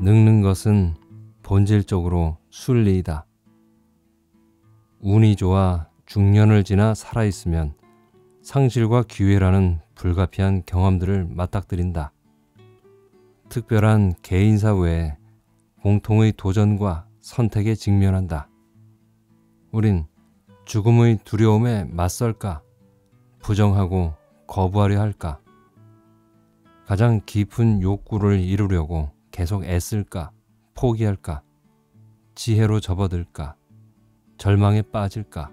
늙는 것은 본질적으로 순리이다. 운이 좋아 중년을 지나 살아있으면 상실과 기회라는 불가피한 경험들을 맞닥뜨린다. 특별한 개인사 외에 공통의 도전과 선택에 직면한다. 우린 죽음의 두려움에 맞설까? 부정하고 거부하려 할까? 가장 깊은 욕구를 이루려고 계속 애쓸까? 포기할까? 지혜로 접어들까? 절망에 빠질까?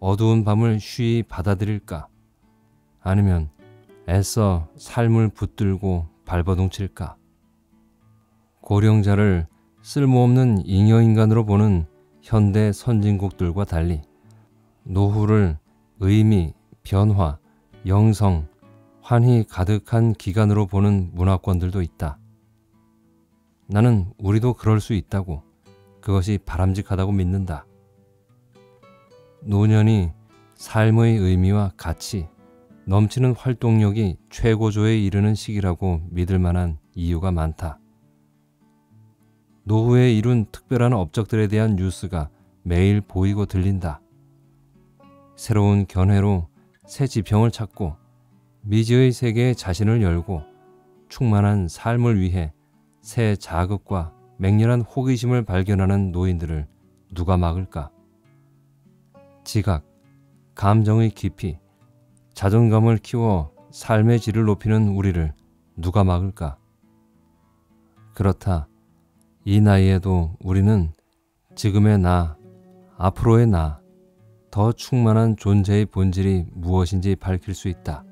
어두운 밤을 쉬이 받아들일까? 아니면 애써 삶을 붙들고 발버둥칠까? 고령자를 쓸모없는 잉여인간으로 보는 현대 선진국들과 달리 노후를 의미, 변화, 영성, 환희 가득한 기간으로 보는 문화권들도 있다. 나는 우리도 그럴 수 있다고, 그것이 바람직하다고 믿는다. 노년이 삶의 의미와 가치, 넘치는 활동력이 최고조에 이르는 시기라고 믿을 만한 이유가 많다. 노후에 이룬 특별한 업적들에 대한 뉴스가 매일 보이고 들린다. 새로운 견해로 새 지평을 찾고 미지의 세계에 자신을 열고 충만한 삶을 위해 새 자극과 맹렬한 호기심을 발견하는 노인들을 누가 막을까? 지각, 감정의 깊이, 자존감을 키워 삶의 질을 높이는 우리를 누가 막을까? 그렇다. 이 나이에도 우리는 지금의 나, 앞으로의 나, 더 충만한 존재의 본질이 무엇인지 밝힐 수 있다.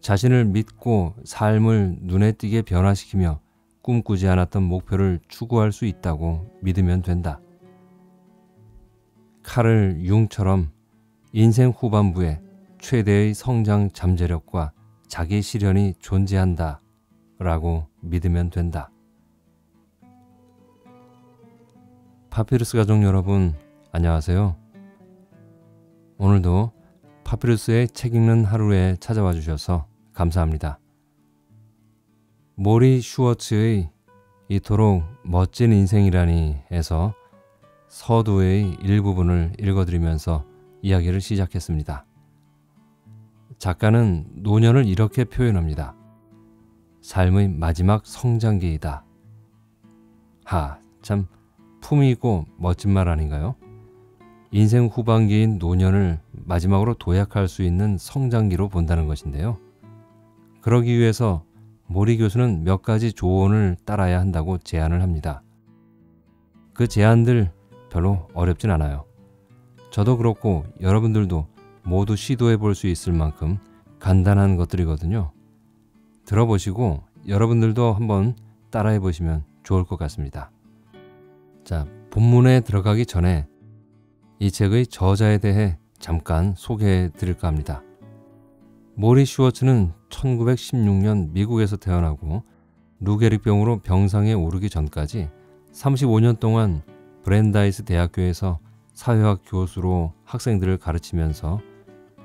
자신을 믿고 삶을 눈에 띄게 변화시키며 꿈꾸지 않았던 목표를 추구할 수 있다고 믿으면 된다. 카를 융처럼 인생 후반부에 최대의 성장 잠재력과 자기 실현이 존재한다 라고 믿으면 된다. 파피루스 가족 여러분, 안녕하세요. 오늘도 파피루스의 책 읽는 하루에 찾아와 주셔서 감사합니다. 모리 슈워츠의 이토록 멋진 인생이라니 에서 서두의 일부분을 읽어드리면서 이야기를 시작했습니다. 작가는 노년을 이렇게 표현합니다. 삶의 마지막 성장기이다. 하, 참 품위 있고 멋진 말 아닌가요? 인생 후반기인 노년을 마지막으로 도약할 수 있는 성장기로 본다는 것인데요. 그러기 위해서 모리 교수는 몇 가지 조언을 따라야 한다고 제안을 합니다. 그 제안들 별로 어렵진 않아요. 저도 그렇고 여러분들도 모두 시도해 볼 수 있을 만큼 간단한 것들이거든요. 들어보시고 여러분들도 한번 따라해 보시면 좋을 것 같습니다. 자, 본문에 들어가기 전에 이 책의 저자에 대해 잠깐 소개해 드릴까 합니다. 모리 슈워츠는 1916년 미국에서 태어나고 루게릭병으로 병상에 오르기 전까지 35년 동안 브랜다이스 대학교에서 사회학 교수로 학생들을 가르치면서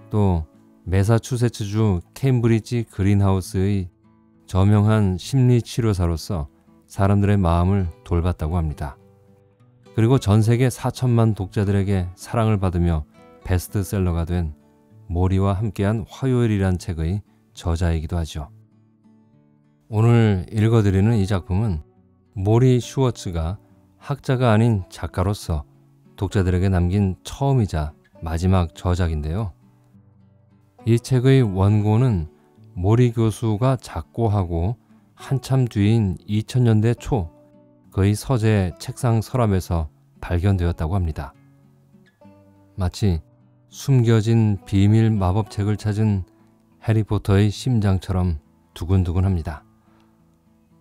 또 매사추세츠주 케임브리지 그린하우스의 저명한 심리치료사로서 사람들의 마음을 돌봤다고 합니다. 그리고 전 세계 4천만 독자들에게 사랑을 받으며 베스트셀러가 된 모리와 함께한 화요일이란 책의 저자이기도 하죠. 오늘 읽어드리는 이 작품은 모리 슈워츠가 학자가 아닌 작가로서 독자들에게 남긴 처음이자 마지막 저작인데요. 이 책의 원고는 모리 교수가 작고하고 한참 뒤인 2000년대 초 그의 서재 책상 서랍에서 발견되었다고 합니다. 마치 숨겨진 비밀 마법책을 찾은 해리포터의 심장처럼 두근두근합니다.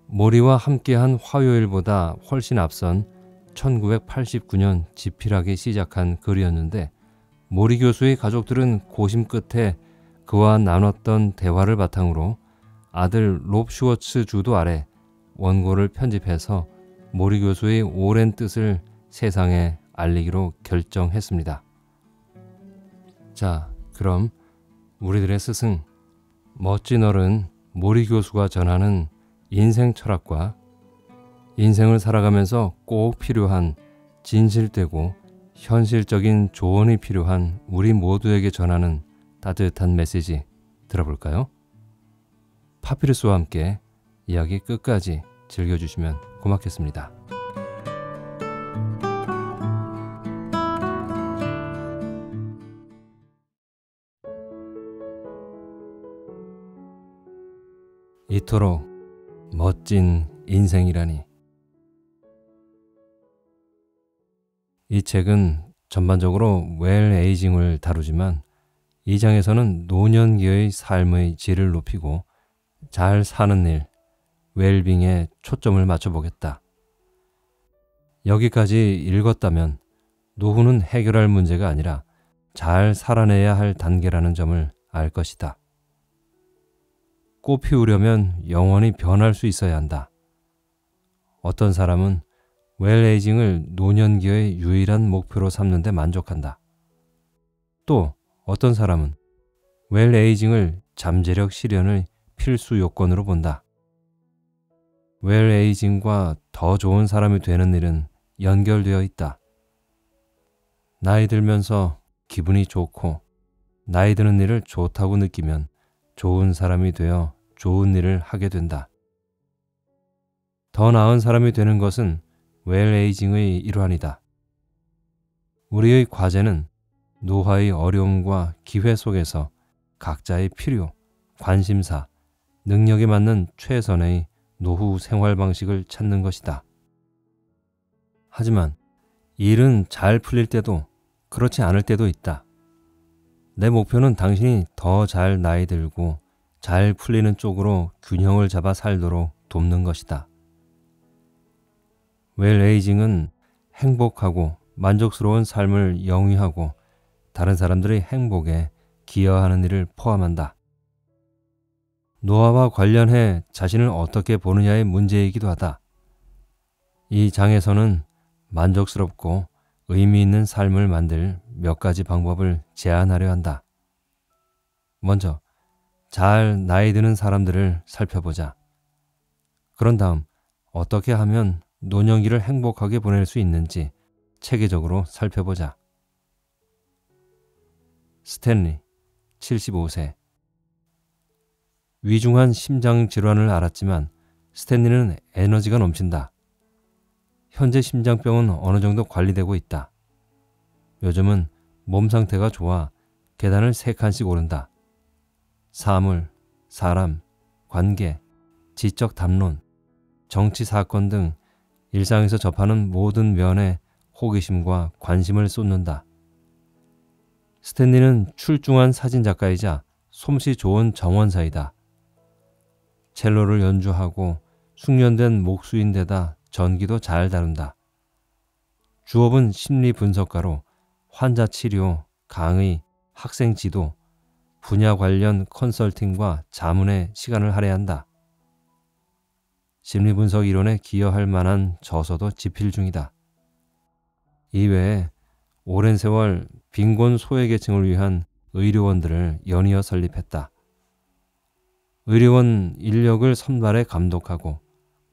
모리와 함께한 화요일보다 훨씬 앞선 1989년 집필하기 시작한 글이었는데 모리 교수의 가족들은 고심 끝에 그와 나눴던 대화를 바탕으로 아들 롭 슈워츠 주도 아래 원고를 편집해서 모리 교수의 오랜 뜻을 세상에 알리기로 결정했습니다. 자, 그럼 우리들의 스승, 멋진 어른 모리 교수가 전하는 인생 철학과 인생을 살아가면서 꼭 필요한 진실되고 현실적인 조언이 필요한 우리 모두에게 전하는 따뜻한 메시지 들어볼까요? 파피루스와 함께 이야기 끝까지 즐겨주시면 고맙겠습니다. 이토록 멋진 인생이라니. 이 책은 전반적으로 웰에이징을 다루지만 2장에서는 노년기의 삶의 질을 높이고 잘 사는 일, 웰빙에 초점을 맞춰보겠다. 여기까지 읽었다면 노후는 해결할 문제가 아니라 잘 살아내야 할 단계라는 점을 알 것이다. 꽃 피우려면 영원히 변할 수 있어야 한다. 어떤 사람은 웰에이징을 노년기의 유일한 목표로 삼는데 만족한다. 또 어떤 사람은 웰에이징을 잠재력 실현의 필수 요건으로 본다. 웰에이징과 더 좋은 사람이 되는 일은 연결되어 있다. 나이 들면서 기분이 좋고 나이 드는 일을 좋다고 느끼면 좋은 사람이 되어 좋은 일을 하게 된다. 더 나은 사람이 되는 것은 웰에이징의 일환이다. 우리의 과제는 노화의 어려움과 기회 속에서 각자의 필요, 관심사, 능력에 맞는 최선의 노후 생활 방식을 찾는 것이다. 하지만 일은 잘 풀릴 때도 그렇지 않을 때도 있다. 내 목표는 당신이 더 잘 나이 들고 잘 풀리는 쪽으로 균형을 잡아 살도록 돕는 것이다. 웰에이징은 행복하고 만족스러운 삶을 영위하고 다른 사람들의 행복에 기여하는 일을 포함한다. 노화와 관련해 자신을 어떻게 보느냐의 문제이기도 하다. 이 장에서는 만족스럽고 의미 있는 삶을 만들 몇 가지 방법을 제안하려 한다. 먼저, 잘 나이 드는 사람들을 살펴보자. 그런 다음, 어떻게 하면 노년기를 행복하게 보낼 수 있는지 체계적으로 살펴보자. 스탠리, 75세. 위중한 심장 질환을 앓았지만 스탠리는 에너지가 넘친다. 현재 심장병은 어느 정도 관리되고 있다. 요즘은 몸 상태가 좋아 계단을 3칸씩 오른다. 사물, 사람, 관계, 지적 담론, 정치 사건 등 일상에서 접하는 모든 면에 호기심과 관심을 쏟는다. 스탠리는 출중한 사진작가이자 솜씨 좋은 정원사이다. 첼로를 연주하고 숙련된 목수인 데다 전기도 잘 다룬다. 주업은 심리분석가로 환자 치료, 강의, 학생 지도, 분야 관련 컨설팅과 자문에 시간을 할애한다. 심리분석 이론에 기여할 만한 저서도 집필 중이다. 이외에 오랜 세월 빈곤 소외계층을 위한 의료원들을 연이어 설립했다. 의료원 인력을 선발해 감독하고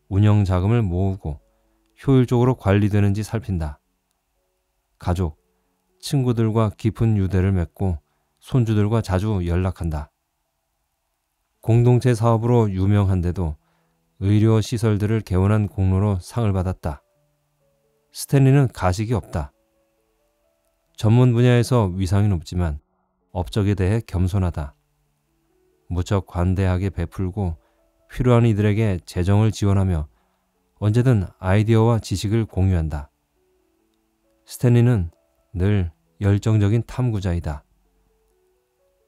운영 자금을 모으고 효율적으로 관리되는지 살핀다. 가족, 친구들과 깊은 유대를 맺고 손주들과 자주 연락한다. 공동체 사업으로 유명한데도 의료시설들을 개원한 공로로 상을 받았다. 스탠리는 가식이 없다. 전문 분야에서 위상이 높지만 업적에 대해 겸손하다. 무척 관대하게 베풀고 필요한 이들에게 재정을 지원하며 언제든 아이디어와 지식을 공유한다. 스탠리는 늘 열정적인 탐구자이다.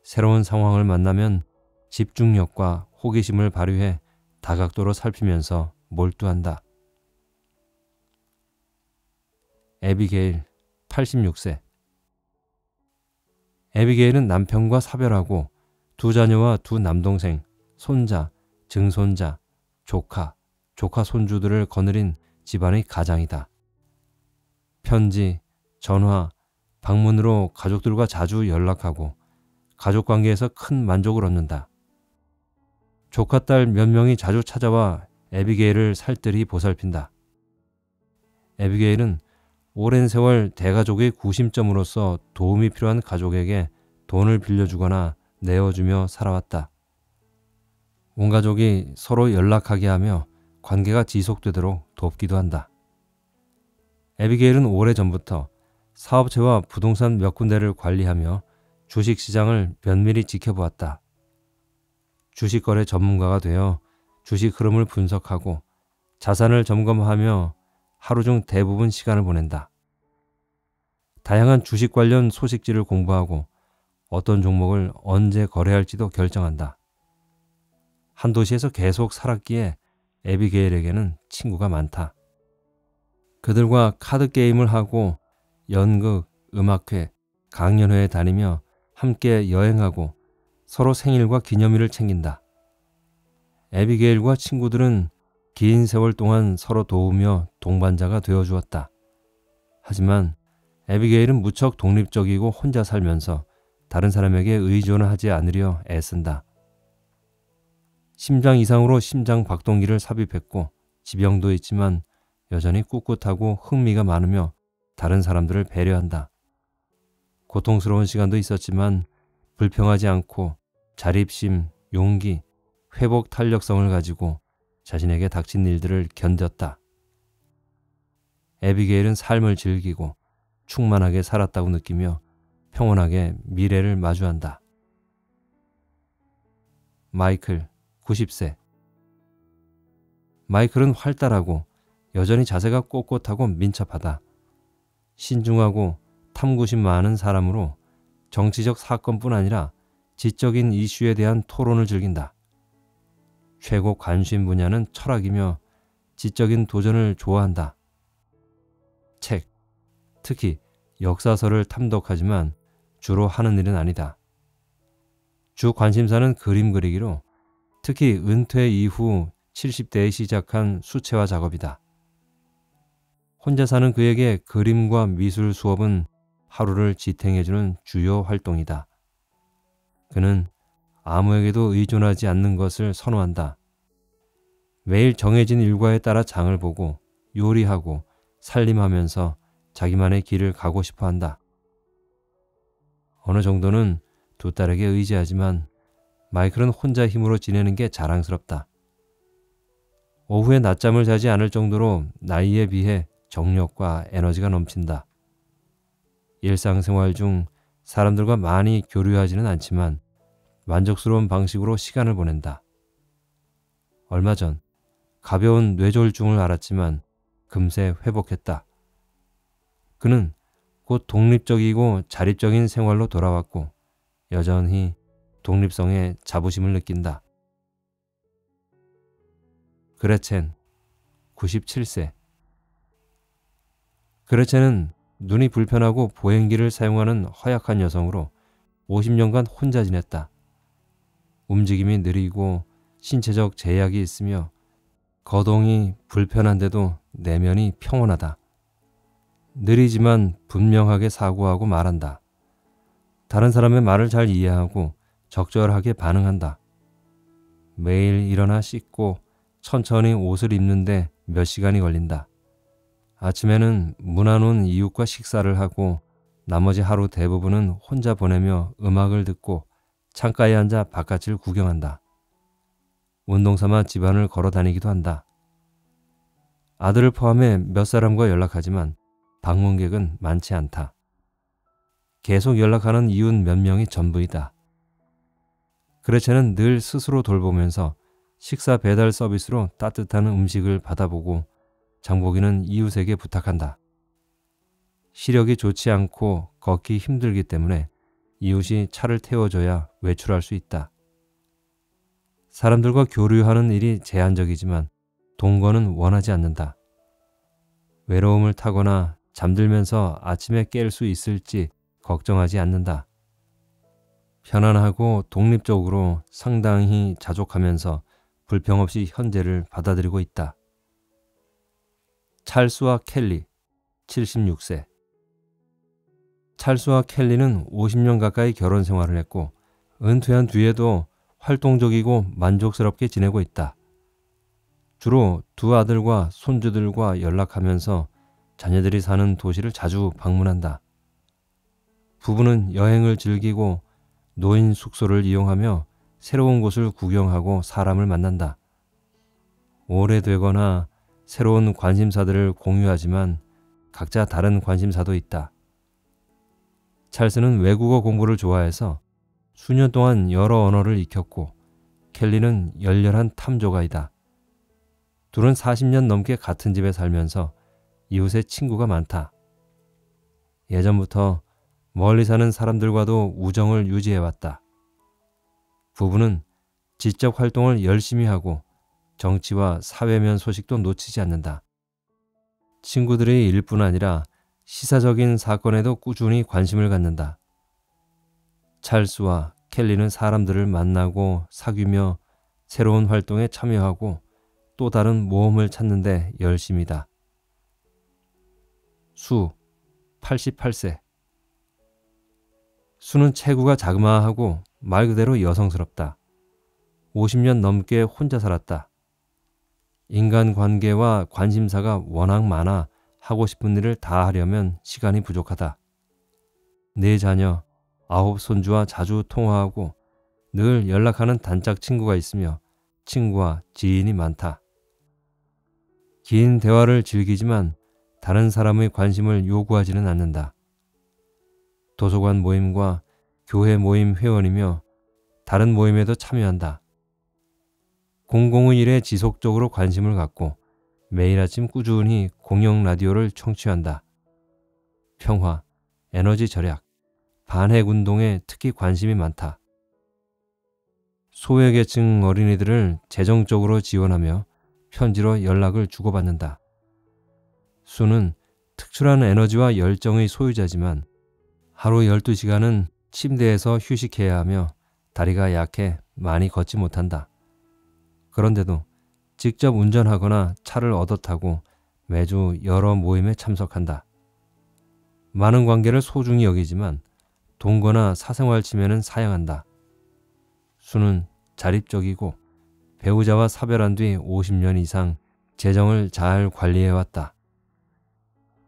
새로운 상황을 만나면 집중력과 호기심을 발휘해 다각도로 살피면서 몰두한다. 에비게일, 86세. 에비게일은 남편과 사별하고 2 자녀와 2 남동생, 손자, 증손자, 조카, 조카 손주들을 거느린 집안의 가장이다. 편지, 전화, 방문으로 가족들과 자주 연락하고 가족관계에서 큰 만족을 얻는다. 조카딸 몇 명이 자주 찾아와 에비게일을 살뜰히 보살핀다. 에비게일은 오랜 세월 대가족의 구심점으로서 도움이 필요한 가족에게 돈을 빌려주거나 내어주며 살아왔다. 온 가족이 서로 연락하게 하며 관계가 지속되도록 돕기도 한다. 에비게일은 오래전부터 사업체와 부동산 몇 군데를 관리하며 주식시장을 면밀히 지켜보았다. 주식거래 전문가가 되어 주식 흐름을 분석하고 자산을 점검하며 하루 중 대부분 시간을 보낸다. 다양한 주식 관련 소식지를 공부하고 어떤 종목을 언제 거래할지도 결정한다. 한 도시에서 계속 살았기에 에비게일에게는 친구가 많다. 그들과 카드 게임을 하고 연극, 음악회, 강연회에 다니며 함께 여행하고 서로 생일과 기념일을 챙긴다. 에비게일과 친구들은 긴 세월 동안 서로 도우며 동반자가 되어주었다. 하지만 에비게일은 무척 독립적이고 혼자 살면서 다른 사람에게 의존하지 않으려 애쓴다. 심장 이상으로 심장 박동기를 삽입했고 지병도 있지만 여전히 꿋꿋하고 흥미가 많으며 다른 사람들을 배려한다. 고통스러운 시간도 있었지만 불평하지 않고 자립심, 용기, 회복 탄력성을 가지고 자신에게 닥친 일들을 견뎠다. 에비게일은 삶을 즐기고 충만하게 살았다고 느끼며 평온하게 미래를 마주한다. 마이클, 90세. 마이클은 활달하고 여전히 자세가 꼿꼿하고 민첩하다. 신중하고 탐구심 많은 사람으로 정치적 사건뿐 아니라 지적인 이슈에 대한 토론을 즐긴다. 최고 관심 분야는 철학이며 지적인 도전을 좋아한다. 책, 특히 역사서를 탐독하지만 주로 하는 일은 아니다. 주 관심사는 그림 그리기로 특히 은퇴 이후 70대에 시작한 수채화 작업이다. 혼자 사는 그에게 그림과 미술 수업은 하루를 지탱해주는 주요 활동이다. 그는 아무에게도 의존하지 않는 것을 선호한다. 매일 정해진 일과에 따라 장을 보고 요리하고 살림하면서 자기만의 길을 가고 싶어 한다. 어느 정도는 두 딸에게 의지하지만 마이클은 혼자 힘으로 지내는 게 자랑스럽다. 오후에 낮잠을 자지 않을 정도로 나이에 비해 정력과 에너지가 넘친다. 일상생활 중 사람들과 많이 교류하지는 않지만 만족스러운 방식으로 시간을 보낸다. 얼마 전 가벼운 뇌졸중을 앓았지만 금세 회복했다. 그는 곧 독립적이고 자립적인 생활로 돌아왔고 여전히 독립성에 자부심을 느낀다. 그레첸, 97세. 그레첸은 눈이 불편하고 보행기를 사용하는 허약한 여성으로 50년간 혼자 지냈다. 움직임이 느리고 신체적 제약이 있으며 거동이 불편한데도 내면이 평온하다. 느리지만 분명하게 사고하고 말한다. 다른 사람의 말을 잘 이해하고 적절하게 반응한다. 매일 일어나 씻고 천천히 옷을 입는데 몇 시간이 걸린다. 아침에는 무난 온 이웃과 식사를 하고 나머지 하루 대부분은 혼자 보내며 음악을 듣고 창가에 앉아 바깥을 구경한다. 운동삼아 집안을 걸어 다니기도 한다. 아들을 포함해 몇 사람과 연락하지만 방문객은 많지 않다. 계속 연락하는 이웃 몇 명이 전부이다. 그레첸은 늘 스스로 돌보면서 식사 배달 서비스로 따뜻한 음식을 받아보고 장보기는 이웃에게 부탁한다. 시력이 좋지 않고 걷기 힘들기 때문에 이웃이 차를 태워줘야 외출할 수 있다. 사람들과 교류하는 일이 제한적이지만 동거는 원하지 않는다. 외로움을 타거나 잠들면서 아침에 깰 수 있을지 걱정하지 않는다. 편안하고 독립적으로 상당히 자족하면서 불평 없이 현재를 받아들이고 있다. 찰스와 켈리, 76세. 찰스와 켈리는 50년 가까이 결혼 생활을 했고 은퇴한 뒤에도 활동적이고 만족스럽게 지내고 있다. 주로 두 아들과 손주들과 연락하면서 자녀들이 사는 도시를 자주 방문한다. 부부는 여행을 즐기고 노인 숙소를 이용하며 새로운 곳을 구경하고 사람을 만난다. 오래되거나 새로운 관심사들을 공유하지만 각자 다른 관심사도 있다. 찰스는 외국어 공부를 좋아해서 수년 동안 여러 언어를 익혔고 켈리는 열렬한 탐조가이다. 둘은 40년 넘게 같은 집에 살면서 이웃의 친구가 많다. 예전부터 멀리 사는 사람들과도 우정을 유지해왔다. 부부는 지적 활동을 열심히 하고 정치와 사회면 소식도 놓치지 않는다. 친구들의 일뿐 아니라 시사적인 사건에도 꾸준히 관심을 갖는다. 찰스와 켈리는 사람들을 만나고 사귀며 새로운 활동에 참여하고 또 다른 모험을 찾는 데 열심이다. 수, 88세. 수는 체구가 자그마하고 말 그대로 여성스럽다. 50년 넘게 혼자 살았다. 인간관계와 관심사가 워낙 많아 하고 싶은 일을 다 하려면 시간이 부족하다. 4 자녀, 9 손주와 자주 통화하고 늘 연락하는 단짝 친구가 있으며 친구와 지인이 많다. 긴 대화를 즐기지만 다른 사람의 관심을 요구하지는 않는다. 도서관 모임과 교회 모임 회원이며 다른 모임에도 참여한다. 공공의 일에 지속적으로 관심을 갖고 매일 아침 꾸준히 공영 라디오를 청취한다. 평화, 에너지 절약, 반핵 운동에 특히 관심이 많다. 소외계층 어린이들을 재정적으로 지원하며 편지로 연락을 주고받는다. 수는 특출한 에너지와 열정의 소유자지만 하루 12시간은 침대에서 휴식해야 하며 다리가 약해 많이 걷지 못한다. 그런데도 직접 운전하거나 차를 얻어 타고 매주 여러 모임에 참석한다. 많은 관계를 소중히 여기지만 동거나 사생활 침해는 사양한다. 수는 자립적이고 배우자와 사별한 뒤 50년 이상 재정을 잘 관리해왔다.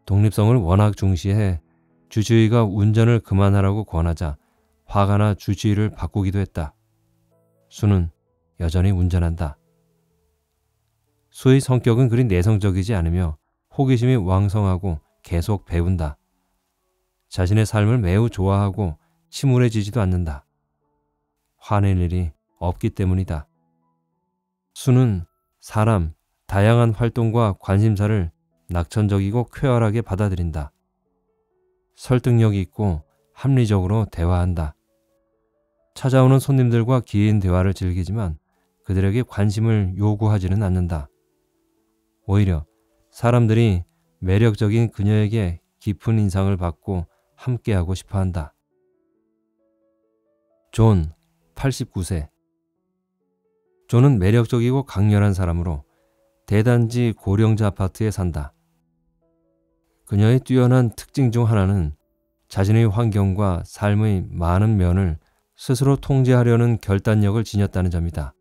독립성을 워낙 중시해 주치의가 운전을 그만하라고 권하자 화가 나 주치의를 바꾸기도 했다. 수는 여전히 운전한다. 수의 성격은 그리 내성적이지 않으며 호기심이 왕성하고 계속 배운다. 자신의 삶을 매우 좋아하고 침울해지지도 않는다. 화낼 일이 없기 때문이다. 수는 사람, 다양한 활동과 관심사를 낙천적이고 쾌활하게 받아들인다. 설득력이 있고 합리적으로 대화한다. 찾아오는 손님들과 긴 대화를 즐기지만 그들에게 관심을 요구하지는 않는다. 오히려 사람들이 매력적인 그녀에게 깊은 인상을 받고 함께하고 싶어한다. 존, 89세. 존은 매력적이고 강렬한 사람으로 대단지 고령자 아파트에 산다. 그녀의 뛰어난 특징 중 하나는 자신의 환경과 삶의 많은 면을 스스로 통제하려는 결단력을 지녔다는 점이다.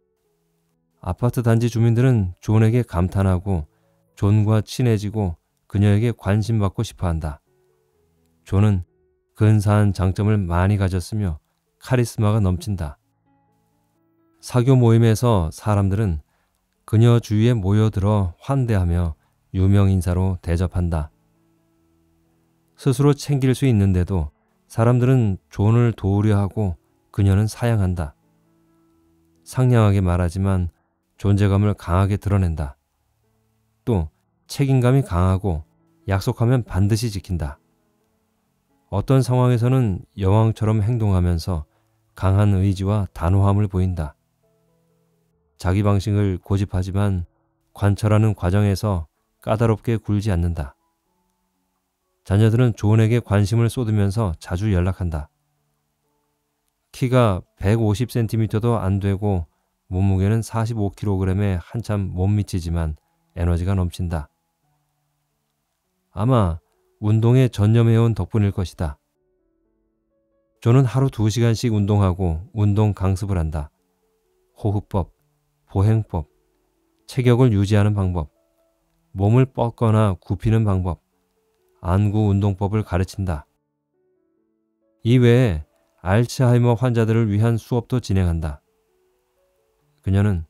아파트 단지 주민들은 존에게 감탄하고 존과 친해지고 그녀에게 관심받고 싶어한다. 존은 근사한 장점을 많이 가졌으며 카리스마가 넘친다. 사교 모임에서 사람들은 그녀 주위에 모여들어 환대하며 유명인사로 대접한다. 스스로 챙길 수 있는데도 사람들은 존을 도우려 하고 그녀는 사양한다. 상냥하게 말하지만 존재감을 강하게 드러낸다. 또 책임감이 강하고 약속하면 반드시 지킨다. 어떤 상황에서는 여왕처럼 행동하면서 강한 의지와 단호함을 보인다. 자기 방식을 고집하지만 관철하는 과정에서 까다롭게 굴지 않는다. 자녀들은 존에게 관심을 쏟으면서 자주 연락한다. 키가 150cm도 안 되고 몸무게는 45kg에 한참 못 미치지만 에너지가 넘친다. 아마 운동에 전념해온 덕분일 것이다. 존은 하루 2시간씩 운동하고 운동 강습을 한다. 호흡법, 보행법, 체격을 유지하는 방법, 몸을 뻗거나 굽히는 방법, 안구 운동법을 가르친다. 이외에 알츠하이머 환자들을 위한 수업도 진행한다. 그녀는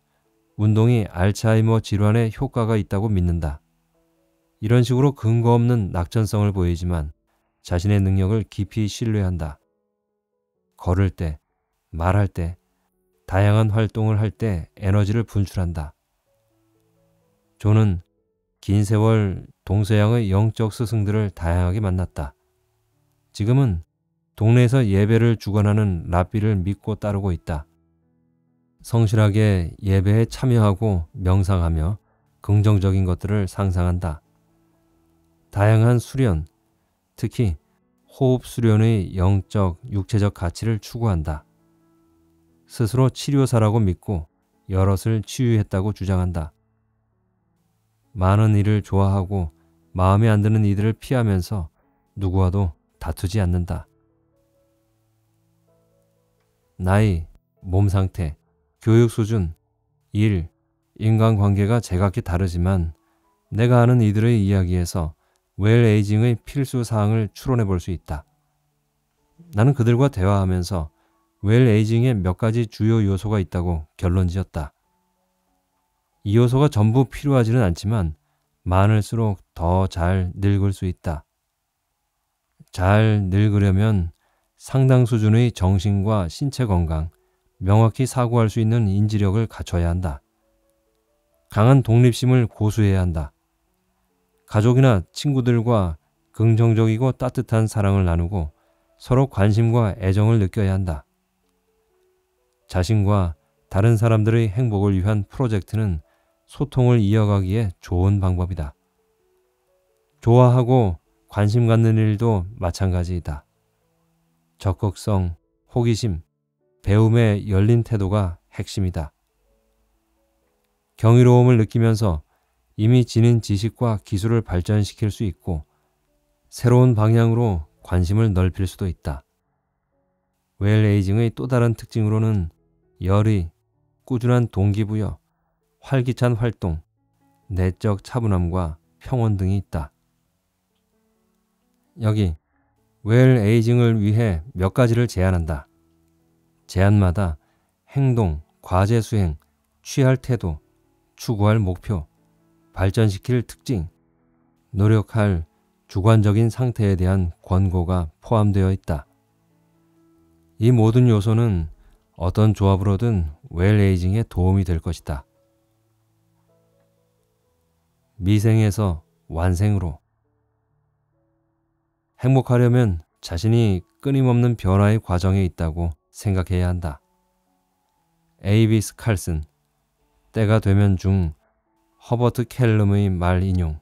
운동이 알츠하이머 질환에 효과가 있다고 믿는다. 이런 식으로 근거 없는 낙천성을 보이지만 자신의 능력을 깊이 신뢰한다. 걸을 때, 말할 때, 다양한 활동을 할 때 에너지를 분출한다. 존은 긴 세월 동서양의 영적 스승들을 다양하게 만났다. 지금은 동네에서 예배를 주관하는 랍비를 믿고 따르고 있다. 성실하게 예배에 참여하고 명상하며 긍정적인 것들을 상상한다. 다양한 수련, 특히 호흡 수련의 영적, 육체적 가치를 추구한다. 스스로 치료사라고 믿고 여럿을 치유했다고 주장한다. 많은 일을 좋아하고 마음에 안 드는 이들을 피하면서 누구와도 다투지 않는다. 나이, 몸 상태, 교육 수준, 일, 인간관계가 제각기 다르지만 내가 아는 이들의 이야기에서 웰에이징의 필수 사항을 추론해 볼 수 있다. 나는 그들과 대화하면서 웰에이징의 몇 가지 주요 요소가 있다고 결론지었다. 이 요소가 전부 필요하지는 않지만 많을수록 더 잘 늙을 수 있다. 잘 늙으려면 상당 수준의 정신과 신체 건강, 명확히 사고할 수 있는 인지력을 갖춰야 한다. 강한 독립심을 고수해야 한다. 가족이나 친구들과 긍정적이고 따뜻한 사랑을 나누고 서로 관심과 애정을 느껴야 한다. 자신과 다른 사람들의 행복을 위한 프로젝트는 소통을 이어가기에 좋은 방법이다. 좋아하고 관심 갖는 일도 마찬가지이다. 적극성, 호기심, 배움에 열린 태도가 핵심이다. 경이로움을 느끼면서 이미 지닌 지식과 기술을 발전시킬 수 있고 새로운 방향으로 관심을 넓힐 수도 있다. 웰에이징의 또 다른 특징으로는 열의, 꾸준한 동기부여, 활기찬 활동, 내적 차분함과 평온 등이 있다. 여기 웰에이징을 위해 몇 가지를 제안한다. 제안마다 행동, 과제 수행, 취할 태도, 추구할 목표, 발전시킬 특징, 노력할 주관적인 상태에 대한 권고가 포함되어 있다. 이 모든 요소는 어떤 조합으로든 웰에이징에 도움이 될 것이다. 미생에서 완생으로 행복하려면 자신이 끊임없는 변화의 과정에 있다고 생각해야 한다. 에이비스 칼슨, 때가 되면 중 허버트 켈럼의 말 인용.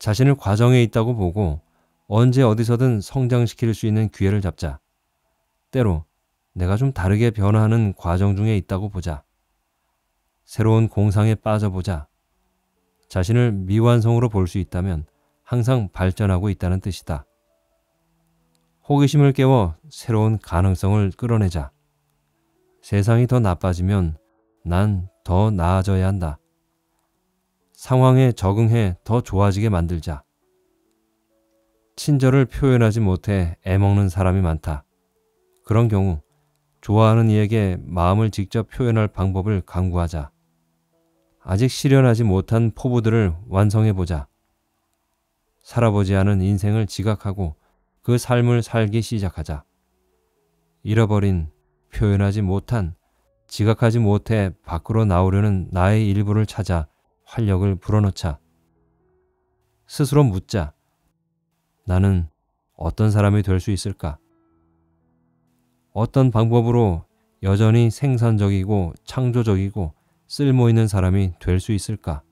자신을 과정에 있다고 보고 언제 어디서든 성장시킬 수 있는 기회를 잡자. 때로 내가 좀 다르게 변화하는 과정 중에 있다고 보자. 새로운 공상에 빠져보자. 자신을 미완성으로 볼 수 있다면 항상 발전하고 있다는 뜻이다. 호기심을 깨워 새로운 가능성을 끌어내자. 세상이 더 나빠지면 난 더 나아져야 한다. 상황에 적응해 더 좋아지게 만들자. 친절을 표현하지 못해 애먹는 사람이 많다. 그런 경우 좋아하는 이에게 마음을 직접 표현할 방법을 강구하자. 아직 실현하지 못한 포부들을 완성해보자. 살아보지 않은 인생을 지각하고 그 삶을 살기 시작하자. 잃어버린, 표현하지 못한, 지각하지 못해 밖으로 나오려는 나의 일부를 찾아 활력을 불어넣자. 스스로 묻자. 나는 어떤 사람이 될 수 있을까? 어떤 방법으로 여전히 생산적이고 창조적이고 쓸모있는 사람이 될 수 있을까?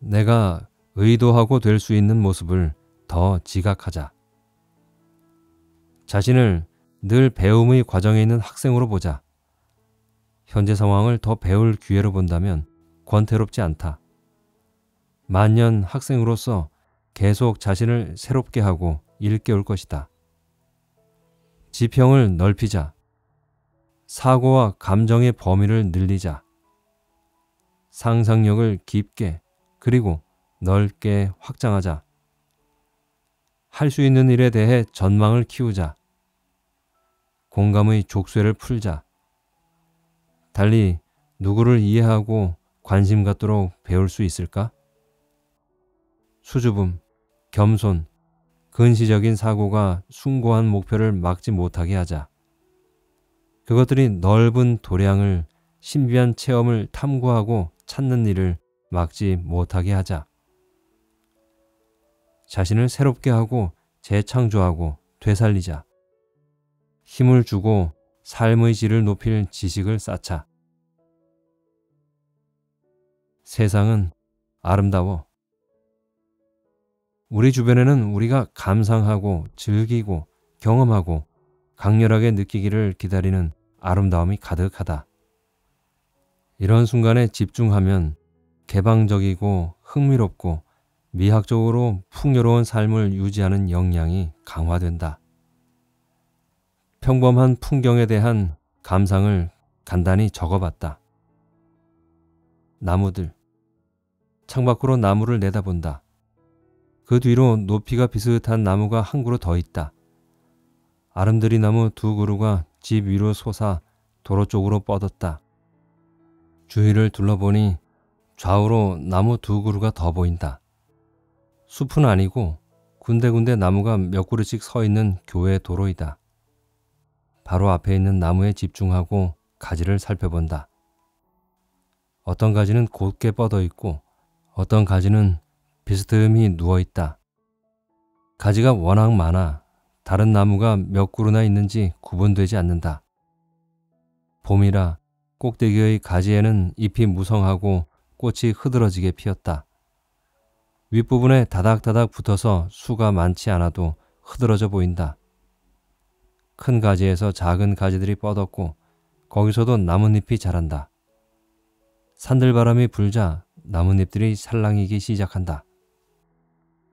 내가 의도하고 될 수 있는 모습을 더 지각하자. 자신을 늘 배움의 과정에 있는 학생으로 보자. 현재 상황을 더 배울 기회로 본다면 권태롭지 않다. 만년 학생으로서 계속 자신을 새롭게 하고 일깨울 것이다. 지평을 넓히자. 사고와 감정의 범위를 늘리자. 상상력을 깊게 그리고 넓게 확장하자. 할 수 있는 일에 대해 전망을 키우자. 공감의 족쇄를 풀자. 달리 누구를 이해하고 관심 갖도록 배울 수 있을까? 수줍음, 겸손, 근시적인 사고가 숭고한 목표를 막지 못하게 하자. 그것들이 넓은 도량을 신비한 체험을 탐구하고 찾는 일을 막지 못하게 하자. 자신을 새롭게 하고 재창조하고 되살리자. 힘을 주고 삶의 질을 높일 지식을 쌓자. 세상은 아름다워. 우리 주변에는 우리가 감상하고 즐기고 경험하고 강렬하게 느끼기를 기다리는 아름다움이 가득하다. 이런 순간에 집중하면 개방적이고 흥미롭고 미학적으로 풍요로운 삶을 유지하는 역량이 강화된다. 평범한 풍경에 대한 감상을 간단히 적어봤다. 나무들. 창밖으로 나무를 내다본다. 그 뒤로 높이가 비슷한 나무가 한 그루 더 있다. 아름드리 나무 두 그루가 집 위로 솟아 도로 쪽으로 뻗었다. 주위를 둘러보니 좌우로 나무 두 그루가 더 보인다. 숲은 아니고 군데군데 나무가 몇 그루씩 서 있는 교외 도로이다. 바로 앞에 있는 나무에 집중하고 가지를 살펴본다. 어떤 가지는 곧게 뻗어 있고 어떤 가지는 비스듬히 누워 있다. 가지가 워낙 많아 다른 나무가 몇 그루나 있는지 구분되지 않는다. 봄이라 꼭대기의 가지에는 잎이 무성하고 꽃이 흐드러지게 피었다. 윗부분에 다닥다닥 붙어서 수가 많지 않아도 흐드러져 보인다. 큰 가지에서 작은 가지들이 뻗었고 거기서도 나뭇잎이 자란다. 산들바람이 불자 나뭇잎들이 살랑이기 시작한다.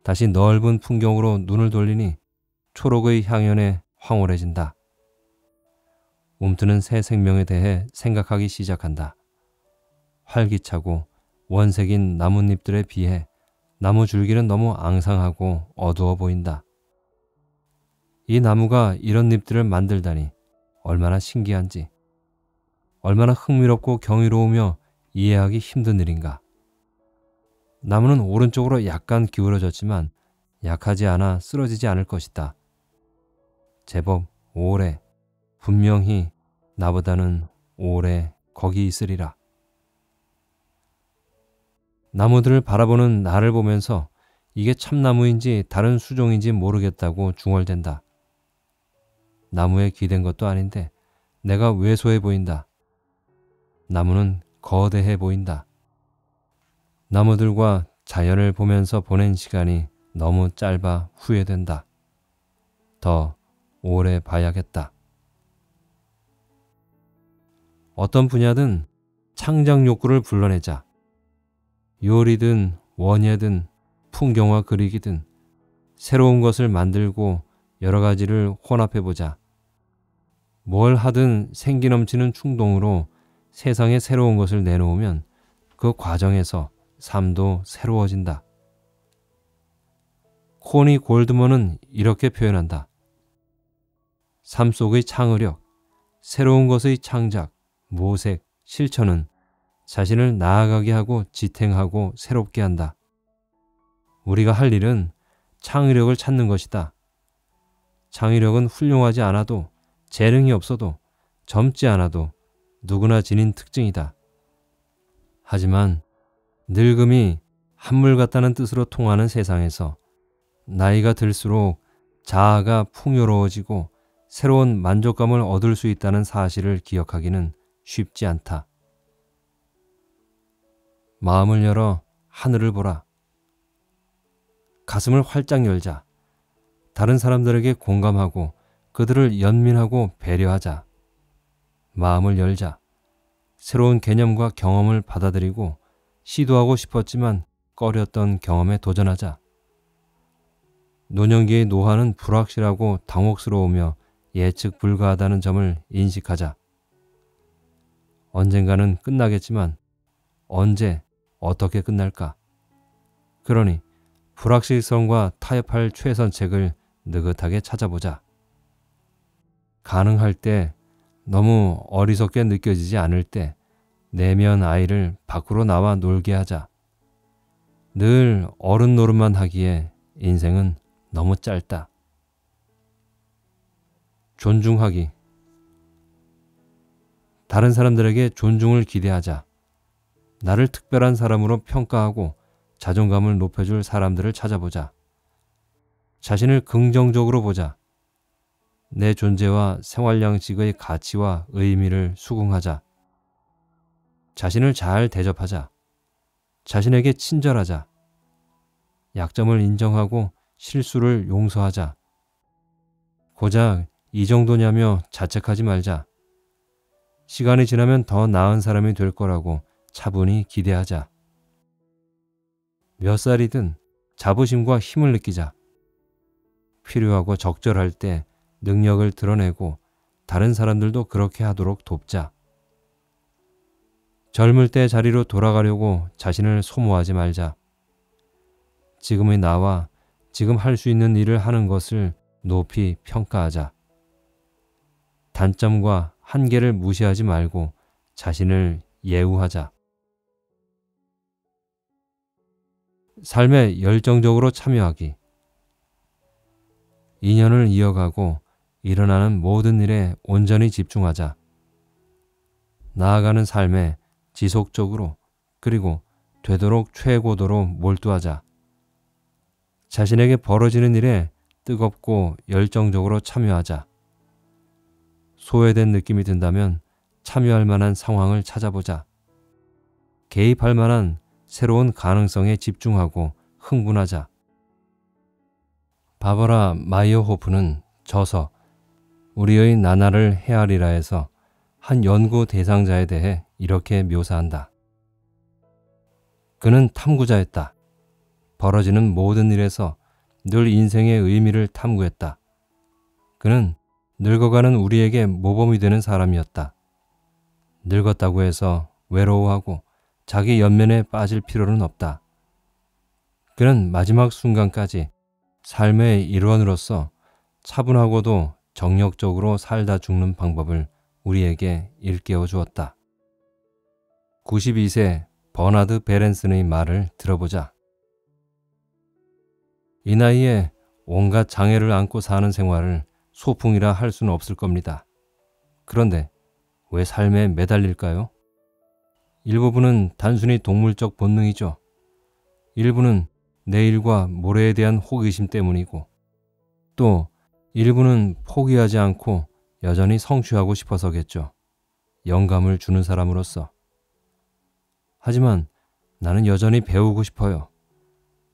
다시 넓은 풍경으로 눈을 돌리니 초록의 향연에 황홀해진다. 움트는 새 생명에 대해 생각하기 시작한다. 활기차고 원색인 나뭇잎들에 비해 나무 줄기는 너무 앙상하고 어두워 보인다. 이 나무가 이런 잎들을 만들다니 얼마나 신기한지, 얼마나 흥미롭고 경이로우며 이해하기 힘든 일인가. 나무는 오른쪽으로 약간 기울어졌지만 약하지 않아 쓰러지지 않을 것이다. 제법 오래, 분명히 나보다는 오래 거기 있으리라. 나무들을 바라보는 나를 보면서 이게 참나무인지 다른 수종인지 모르겠다고 중얼댄다. 나무에 기댄 것도 아닌데 내가 왜소해 보인다. 나무는 거대해 보인다. 나무들과 자연을 보면서 보낸 시간이 너무 짧아 후회된다. 더 오래 봐야겠다. 어떤 분야든 창작 욕구를 불러내자. 요리든 원예든 풍경화 그리기든 새로운 것을 만들고 여러 가지를 혼합해보자. 뭘 하든 생기 넘치는 충동으로 세상에 새로운 것을 내놓으면 그 과정에서 삶도 새로워진다. 코니 골드먼은 이렇게 표현한다. 삶 속의 창의력, 새로운 것의 창작, 모색, 실천은 자신을 나아가게 하고 지탱하고 새롭게 한다. 우리가 할 일은 창의력을 찾는 것이다. 창의력은 훌륭하지 않아도 재능이 없어도 젊지 않아도 누구나 지닌 특징이다. 하지만 늙음이 한물 같다는 뜻으로 통하는 세상에서 나이가 들수록 자아가 풍요로워지고 새로운 만족감을 얻을 수 있다는 사실을 기억하기는 쉽지 않다. 마음을 열어 하늘을 보라. 가슴을 활짝 열자. 다른 사람들에게 공감하고 그들을 연민하고 배려하자. 마음을 열자. 새로운 개념과 경험을 받아들이고 시도하고 싶었지만 꺼렸던 경험에 도전하자. 노년기의 노화는 불확실하고 당혹스러우며 예측 불가하다는 점을 인식하자. 언젠가는 끝나겠지만 언제, 어떻게 끝날까? 그러니 불확실성과 타협할 최선책을 느긋하게 찾아보자. 가능할 때, 너무 어리석게 느껴지지 않을 때 내면 아이를 밖으로 나와 놀게 하자. 늘 어른 노릇만 하기에 인생은 너무 짧다. 존중하기. 다른 사람들에게 존중을 기대하자. 나를 특별한 사람으로 평가하고 자존감을 높여줄 사람들을 찾아보자. 자신을 긍정적으로 보자. 내 존재와 생활 양식의 가치와 의미를 수긍하자. 자신을 잘 대접하자. 자신에게 친절하자. 약점을 인정하고 실수를 용서하자. 고작 이 정도냐며 자책하지 말자. 시간이 지나면 더 나은 사람이 될 거라고 차분히 기대하자. 몇 살이든 자부심과 힘을 느끼자. 필요하고 적절할 때 능력을 드러내고 다른 사람들도 그렇게 하도록 돕자. 젊을 때 자리로 돌아가려고 자신을 소모하지 말자. 지금의 나와 지금 할 수 있는 일을 하는 것을 높이 평가하자. 단점과 한계를 무시하지 말고 자신을 예우하자. 삶에 열정적으로 참여하기. 인연을 이어가고 일어나는 모든 일에 온전히 집중하자. 나아가는 삶에 지속적으로 그리고 되도록 최고도로 몰두하자. 자신에게 벌어지는 일에 뜨겁고 열정적으로 참여하자. 소외된 느낌이 든다면 참여할 만한 상황을 찾아보자. 개입할 만한 새로운 가능성에 집중하고 흥분하자. 바버라 마이어호프는 저서 우리의 나날을 헤아리라에서 한 연구 대상자에 대해 이렇게 묘사한다. 그는 탐구자였다. 벌어지는 모든 일에서 늘 인생의 의미를 탐구했다. 그는 늙어가는 우리에게 모범이 되는 사람이었다. 늙었다고 해서 외로워하고 자기 연면에 빠질 필요는 없다. 그는 마지막 순간까지 삶의 일원으로서 차분하고도 정력적으로 살다 죽는 방법을 우리에게 일깨워 주었다. 92세 버나드 베런슨의 말을 들어보자. 이 나이에 온갖 장애를 안고 사는 생활을 소풍이라 할 수는 없을 겁니다. 그런데 왜 삶에 매달릴까요? 일부분은 단순히 동물적 본능이죠. 일부는 내일과 모레에 대한 호기심 때문이고 또 일부는 포기하지 않고 여전히 성취하고 싶어서겠죠. 영감을 주는 사람으로서. 하지만 나는 여전히 배우고 싶어요.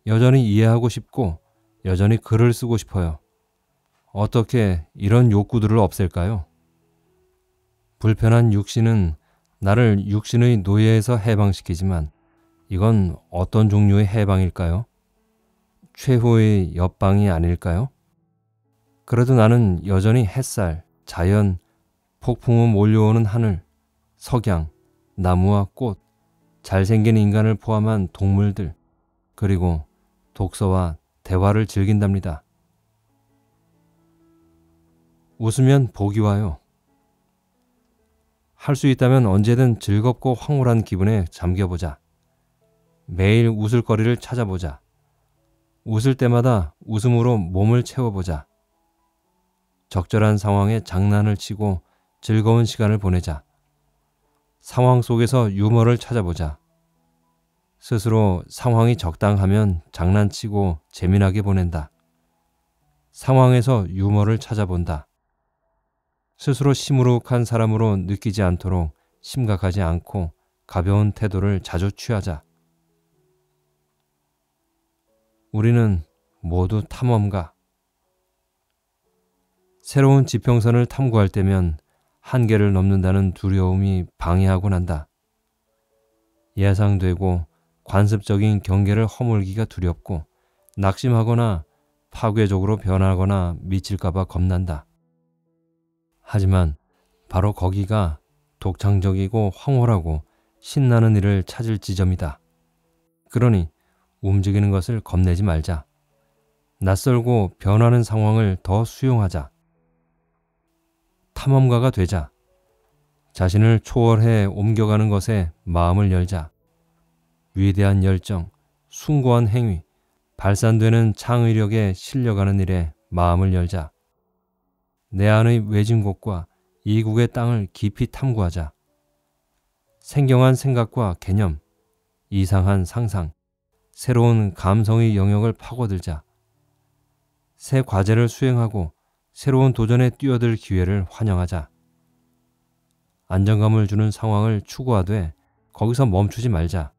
여전히 이해하고 싶고 여전히 글을 쓰고 싶어요. 어떻게 이런 욕구들을 없앨까요? 불편한 육신은 나를 육신의 노예에서 해방시키지만 이건 어떤 종류의 해방일까요? 최후의 옆방이 아닐까요? 그래도 나는 여전히 햇살, 자연, 폭풍우 몰려오는 하늘, 석양, 나무와 꽃, 잘생긴 인간을 포함한 동물들, 그리고 독서와 대화를 즐긴답니다. 웃으면 복이 와요. 할 수 있다면 언제든 즐겁고 황홀한 기분에 잠겨보자. 매일 웃을 거리를 찾아보자. 웃을 때마다 웃음으로 몸을 채워보자. 적절한 상황에 장난을 치고 즐거운 시간을 보내자. 상황 속에서 유머를 찾아보자. 스스로 상황이 적당하면 장난치고 재미나게 보낸다. 상황에서 유머를 찾아본다. 스스로 시무룩한 사람으로 느끼지 않도록 심각하지 않고 가벼운 태도를 자주 취하자. 우리는 모두 탐험가. 새로운 지평선을 탐구할 때면 한계를 넘는다는 두려움이 방해하고 난다. 예상되고 관습적인 경계를 허물기가 두렵고 낙심하거나 파괴적으로 변하거나 미칠까봐 겁난다. 하지만 바로 거기가 독창적이고 황홀하고 신나는 일을 찾을 지점이다. 그러니 움직이는 것을 겁내지 말자. 낯설고 변하는 상황을 더 수용하자. 탐험가가 되자. 자신을 초월해 옮겨가는 것에 마음을 열자. 위대한 열정, 숭고한 행위, 발산되는 창의력에 실려가는 일에 마음을 열자. 내 안의 외진 곳과 이국의 땅을 깊이 탐구하자. 생경한 생각과 개념, 이상한 상상, 새로운 감성의 영역을 파고들자. 새 과제를 수행하고 새로운 도전에 뛰어들 기회를 환영하자. 안정감을 주는 상황을 추구하되 거기서 멈추지 말자.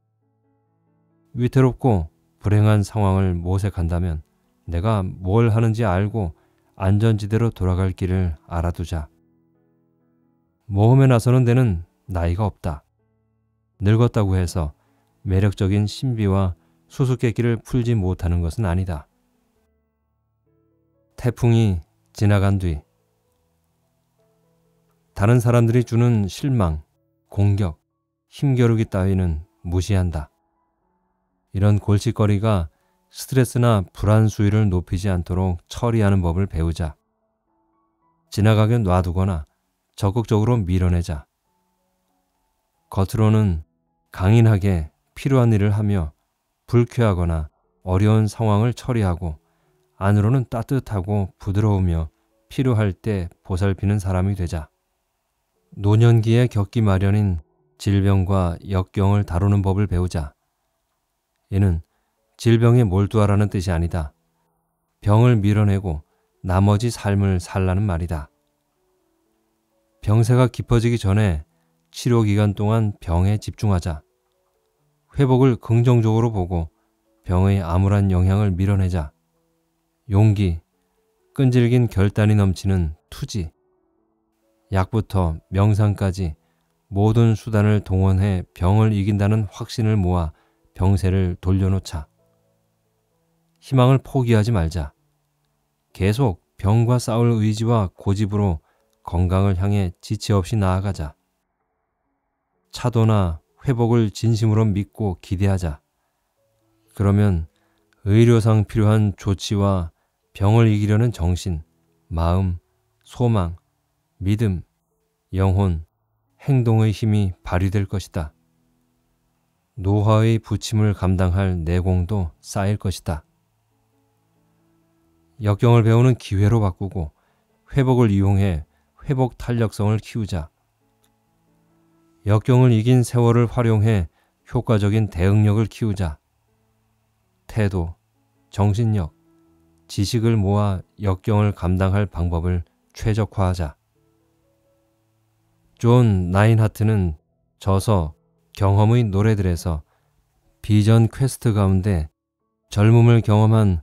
위태롭고 불행한 상황을 모색한다면 내가 뭘 하는지 알고 안전지대로 돌아갈 길을 알아두자. 모험에 나서는 데는 나이가 없다. 늙었다고 해서 매력적인 신비와 수수께끼를 풀지 못하는 것은 아니다. 태풍이 지나간 뒤. 다른 사람들이 주는 실망, 공격, 힘겨루기 따위는 무시한다. 이런 골칫거리가 스트레스나 불안 수위를 높이지 않도록 처리하는 법을 배우자. 지나가게 놔두거나 적극적으로 밀어내자. 겉으로는 강인하게 필요한 일을 하며 불쾌하거나 어려운 상황을 처리하고 안으로는 따뜻하고 부드러우며 필요할 때 보살피는 사람이 되자. 노년기에 겪기 마련인 질병과 역경을 다루는 법을 배우자. 이는 질병에 몰두하라는 뜻이 아니다. 병을 밀어내고 나머지 삶을 살라는 말이다. 병세가 깊어지기 전에 치료 기간 동안 병에 집중하자. 회복을 긍정적으로 보고 병의 암울한 영향을 밀어내자. 용기, 끈질긴 결단이 넘치는 투지, 약부터 명상까지 모든 수단을 동원해 병을 이긴다는 확신을 모아 병세를 돌려놓자. 희망을 포기하지 말자. 계속 병과 싸울 의지와 고집으로 건강을 향해 지체 없이 나아가자. 차도나 회복을 진심으로 믿고 기대하자. 그러면 의료상 필요한 조치와 병을 이기려는 정신, 마음, 소망, 믿음, 영혼, 행동의 힘이 발휘될 것이다. 노화의 부침을 감당할 내공도 쌓일 것이다. 역경을 배우는 기회로 바꾸고 회복을 이용해 회복 탄력성을 키우자. 역경을 이긴 세월을 활용해 효과적인 대응력을 키우자. 태도, 정신력, 지식을 모아 역경을 감당할 방법을 최적화하자. 존 라인하트는 저서 경험의 노래들에서 비전 퀘스트 가운데 젊음을 경험한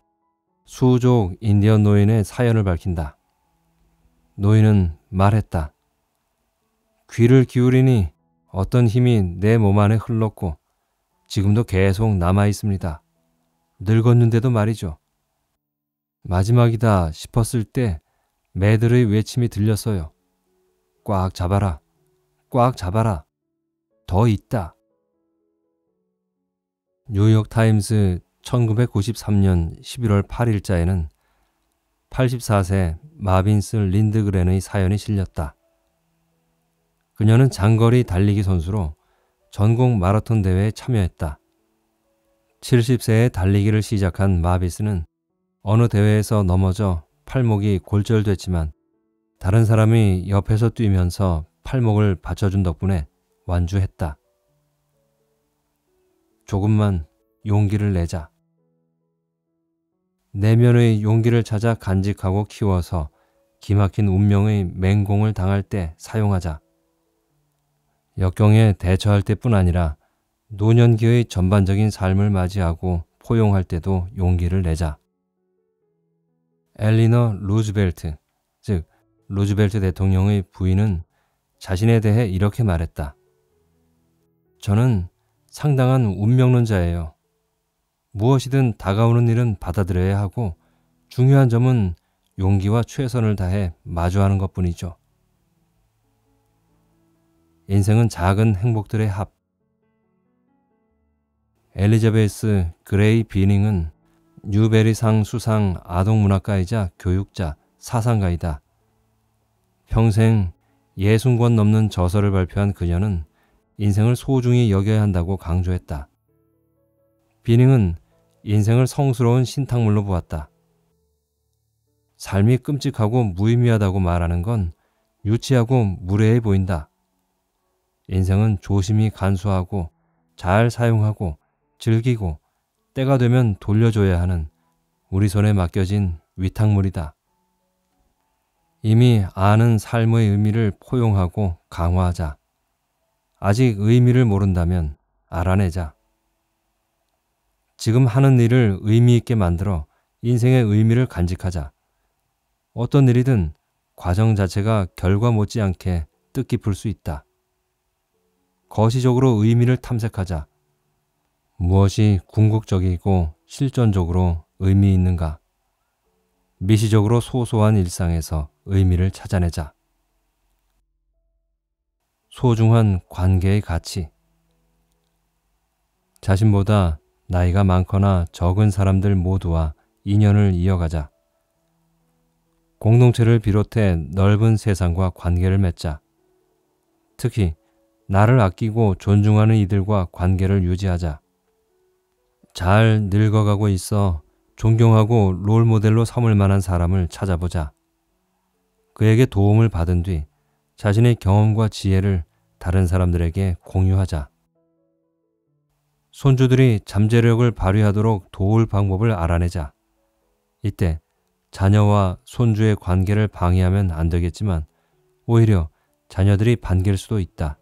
수족 인디언 노인의 사연을 밝힌다. 노인은 말했다. 귀를 기울이니 어떤 힘이 내 몸 안에 흘렀고 지금도 계속 남아 있습니다. 늙었는데도 말이죠. 마지막이다 싶었을 때 매들의 외침이 들렸어요. 꽉 잡아라. 꽉 잡아라. 더 있다. 뉴욕타임스 1993년 11월 8일자에는 84세 마빈스 린드그렌의 사연이 실렸다. 그녀는 장거리 달리기 선수로 전국 마라톤 대회에 참여했다. 70세에 달리기를 시작한 마비스는 어느 대회에서 넘어져 팔목이 골절됐지만 다른 사람이 옆에서 뛰면서 팔목을 받쳐준 덕분에 완주했다. 조금만 용기를 내자. 내면의 용기를 찾아 간직하고 키워서 기막힌 운명의 맹공을 당할 때 사용하자. 역경에 대처할 때뿐 아니라 노년기의 전반적인 삶을 맞이하고 포용할 때도 용기를 내자. 엘리너 루즈벨트, 즉 루즈벨트 대통령의 부인은 자신에 대해 이렇게 말했다. 저는 상당한 운명론자예요. 무엇이든 다가오는 일은 받아들여야 하고 중요한 점은 용기와 최선을 다해 마주하는 것뿐이죠. 인생은 작은 행복들의 합, 엘리자베스 그레이 비닝은 뉴베리상 수상 아동문학가이자 교육자, 사상가이다. 평생 60권 넘는 저서를 발표한 그녀는 인생을 소중히 여겨야 한다고 강조했다. 비닝은 인생을 성스러운 신탁물로 보았다. 삶이 끔찍하고 무의미하다고 말하는 건 유치하고 무례해 보인다. 인생은 조심히 간수하고 잘 사용하고 즐기고 때가 되면 돌려줘야 하는 우리 손에 맡겨진 위탁물이다. 이미 아는 삶의 의미를 포용하고 강화하자. 아직 의미를 모른다면 알아내자. 지금 하는 일을 의미 있게 만들어 인생의 의미를 간직하자. 어떤 일이든 과정 자체가 결과 못지않게 뜻깊을 수 있다. 거시적으로 의미를 탐색하자. 무엇이 궁극적이고 실존적으로 의미 있는가? 미시적으로 소소한 일상에서 의미를 찾아내자. 소중한 관계의 가치. 자신보다 나이가 많거나 적은 사람들 모두와 인연을 이어가자. 공동체를 비롯해 넓은 세상과 관계를 맺자. 특히 나를 아끼고 존중하는 이들과 관계를 유지하자. 잘 늙어가고 있어 존경하고 롤모델로 삼을 만한 사람을 찾아보자. 그에게 도움을 받은 뒤 자신의 경험과 지혜를 다른 사람들에게 공유하자. 손주들이 잠재력을 발휘하도록 도울 방법을 알아내자. 이때 자녀와 손주의 관계를 방해하면 안 되겠지만 오히려 자녀들이 반길 수도 있다.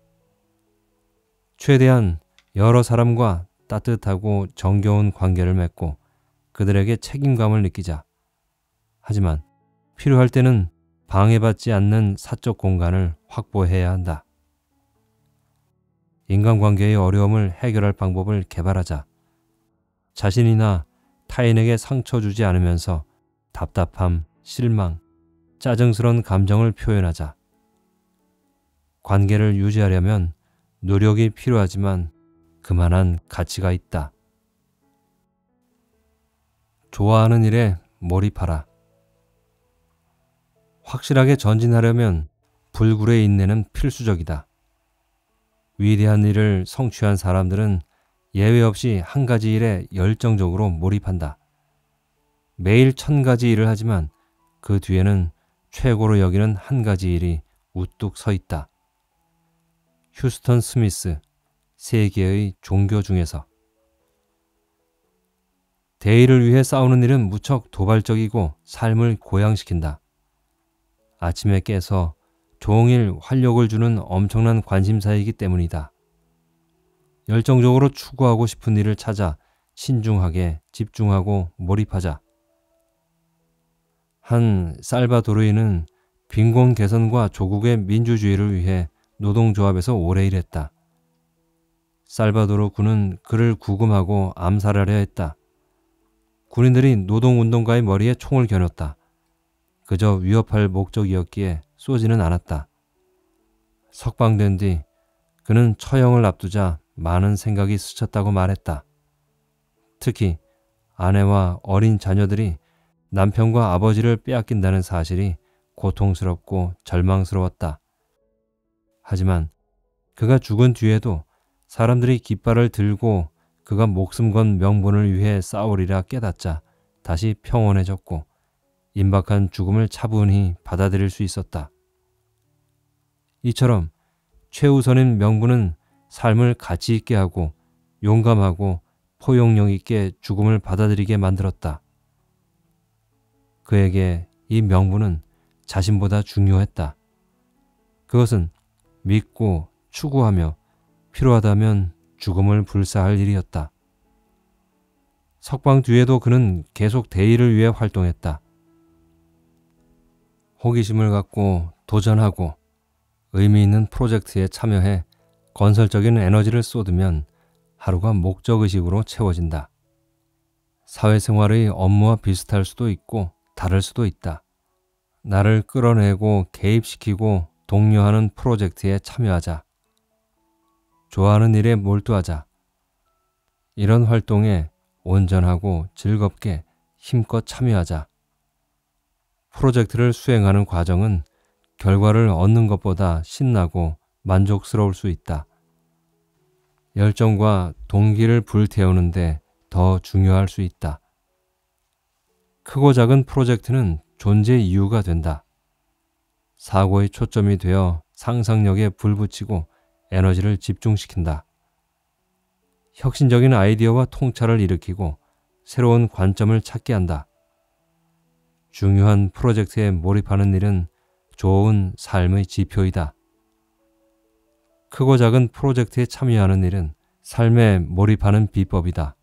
최대한 여러 사람과 따뜻하고 정겨운 관계를 맺고 그들에게 책임감을 느끼자. 하지만 필요할 때는 방해받지 않는 사적 공간을 확보해야 한다. 인간관계의 어려움을 해결할 방법을 개발하자. 자신이나 타인에게 상처 주지 않으면서 답답함, 실망, 짜증스러운 감정을 표현하자. 관계를 유지하려면 노력이 필요하지만 그만한 가치가 있다. 좋아하는 일에 몰입하라. 확실하게 전진하려면 불굴의 인내는 필수적이다. 위대한 일을 성취한 사람들은 예외 없이 한 가지 일에 열정적으로 몰입한다. 매일 1000가지 일을 하지만 그 뒤에는 최고로 여기는 한 가지 일이 우뚝 서 있다. 휴스턴 스미스, 세계의 종교 중에서. 대의를 위해 싸우는 일은 무척 도발적이고 삶을 고양시킨다. 아침에 깨서 종일 활력을 주는 엄청난 관심사이기 때문이다. 열정적으로 추구하고 싶은 일을 찾아 신중하게 집중하고 몰입하자. 한 살바도르인은 빈곤 개선과 조국의 민주주의를 위해 노동조합에서 오래 일했다. 살바도르 군은 그를 구금하고 암살하려 했다. 군인들이 노동운동가의 머리에 총을 겨눴다. 그저 위협할 목적이었기에 쏘지는 않았다. 석방된 뒤 그는 처형을 앞두자 많은 생각이 스쳤다고 말했다. 특히 아내와 어린 자녀들이 남편과 아버지를 빼앗긴다는 사실이 고통스럽고 절망스러웠다. 하지만 그가 죽은 뒤에도 사람들이 깃발을 들고 그가 목숨 건 명분을 위해 싸우리라 깨닫자 다시 평온해졌고 임박한 죽음을 차분히 받아들일 수 있었다. 이처럼 최우선인 명분은 삶을 가치 있게 하고 용감하고 포용력 있게 죽음을 받아들이게 만들었다. 그에게 이 명분은 자신보다 중요했다. 그것은 믿고 추구하며 필요하다면 죽음을 불사할 일이었다. 석방 뒤에도 그는 계속 대의를 위해 활동했다. 호기심을 갖고 도전하고 의미 있는 프로젝트에 참여해 건설적인 에너지를 쏟으면 하루가 목적의식으로 채워진다. 사회생활의 업무와 비슷할 수도 있고 다를 수도 있다. 나를 끌어내고 개입시키고 독려하는 프로젝트에 참여하자. 좋아하는 일에 몰두하자. 이런 활동에 온전하고 즐겁게 힘껏 참여하자. 프로젝트를 수행하는 과정은 결과를 얻는 것보다 신나고 만족스러울 수 있다. 열정과 동기를 불태우는데 더 중요할 수 있다. 크고 작은 프로젝트는 존재 이유가 된다. 사고의 초점이 되어 상상력에 불붙이고 에너지를 집중시킨다. 혁신적인 아이디어와 통찰을 일으키고 새로운 관점을 찾게 한다. 중요한 프로젝트에 몰입하는 일은 좋은 삶의 지표이다. 크고 작은 프로젝트에 참여하는 일은 삶에 몰입하는 비법이다.